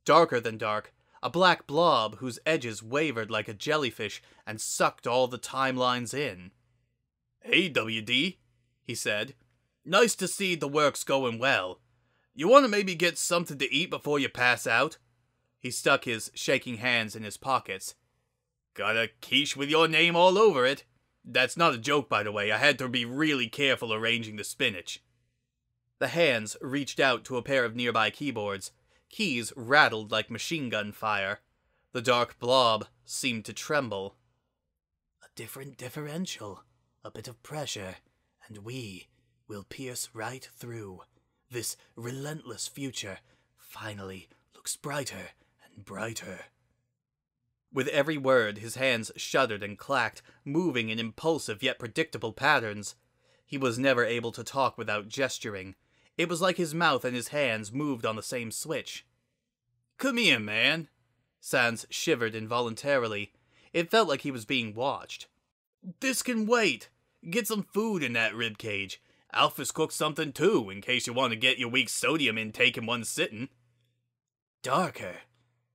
Darker than dark, a black blob whose edges wavered like a jellyfish and sucked all the timelines in. "Hey, W D," he said. "Nice to see the work's going well. You want to maybe get something to eat before you pass out?" He stuck his shaking hands in his pockets. "Got a quiche with your name all over it. That's not a joke, by the way. I had to be really careful arranging the spinach." The hands reached out to a pair of nearby keyboards. Keys rattled like machine gun fire. The dark blob seemed to tremble. "A different differential, a bit of pressure, and we will pierce right through. This relentless future finally looks brighter and brighter." With every word, his hands shuddered and clacked, moving in impulsive yet predictable patterns. He was never able to talk without gesturing. It was like his mouth and his hands moved on the same switch. "Come here, man." Sans shivered involuntarily. It felt like he was being watched. "This can wait. Get some food in that rib cage. Alphys cooked something too, in case you want to get your weak sodium intake in one sitting." Darker,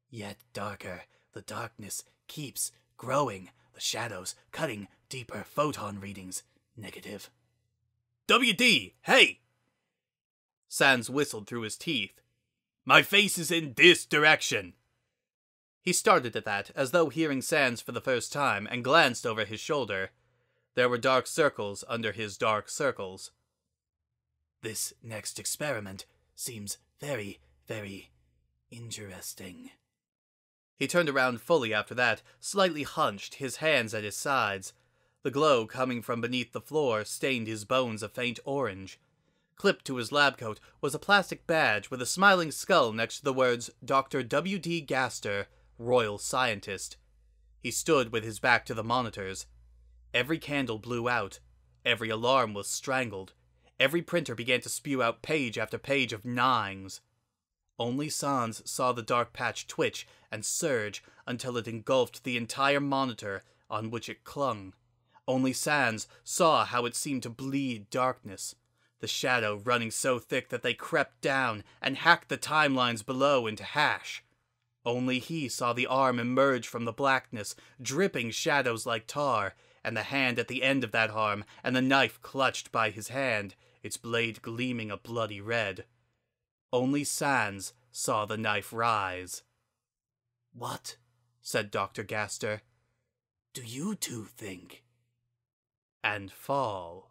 yet darker. The darkness keeps growing. The shadows cutting deeper. Photon readings negative. "W D, hey!" Sans whistled through his teeth. "My face is in this direction." He started at that, as though hearing Sans for the first time, and glanced over his shoulder. There were dark circles under his dark circles. "This next experiment seems very, very interesting." He turned around fully after that, slightly hunched, his hands at his sides. The glow coming from beneath the floor stained his bones a faint orange. Clipped to his lab coat was a plastic badge with a smiling skull next to the words Doctor W D Gaster, Royal Scientist. He stood with his back to the monitors. Every candle blew out. Every alarm was strangled. Every printer began to spew out page after page of nines. Only Sans saw the dark patch twitch and surge until it engulfed the entire monitor on which it clung. Only Sans saw how it seemed to bleed darkness. The shadow running so thick that they crept down and hacked the timelines below into hash. Only he saw the arm emerge from the blackness, dripping shadows like tar, and the hand at the end of that arm, and the knife clutched by his hand, its blade gleaming a bloody red. Only Sans saw the knife rise. "What," said Doctor Gaster, "do you two think?" And fall.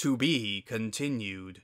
To be continued.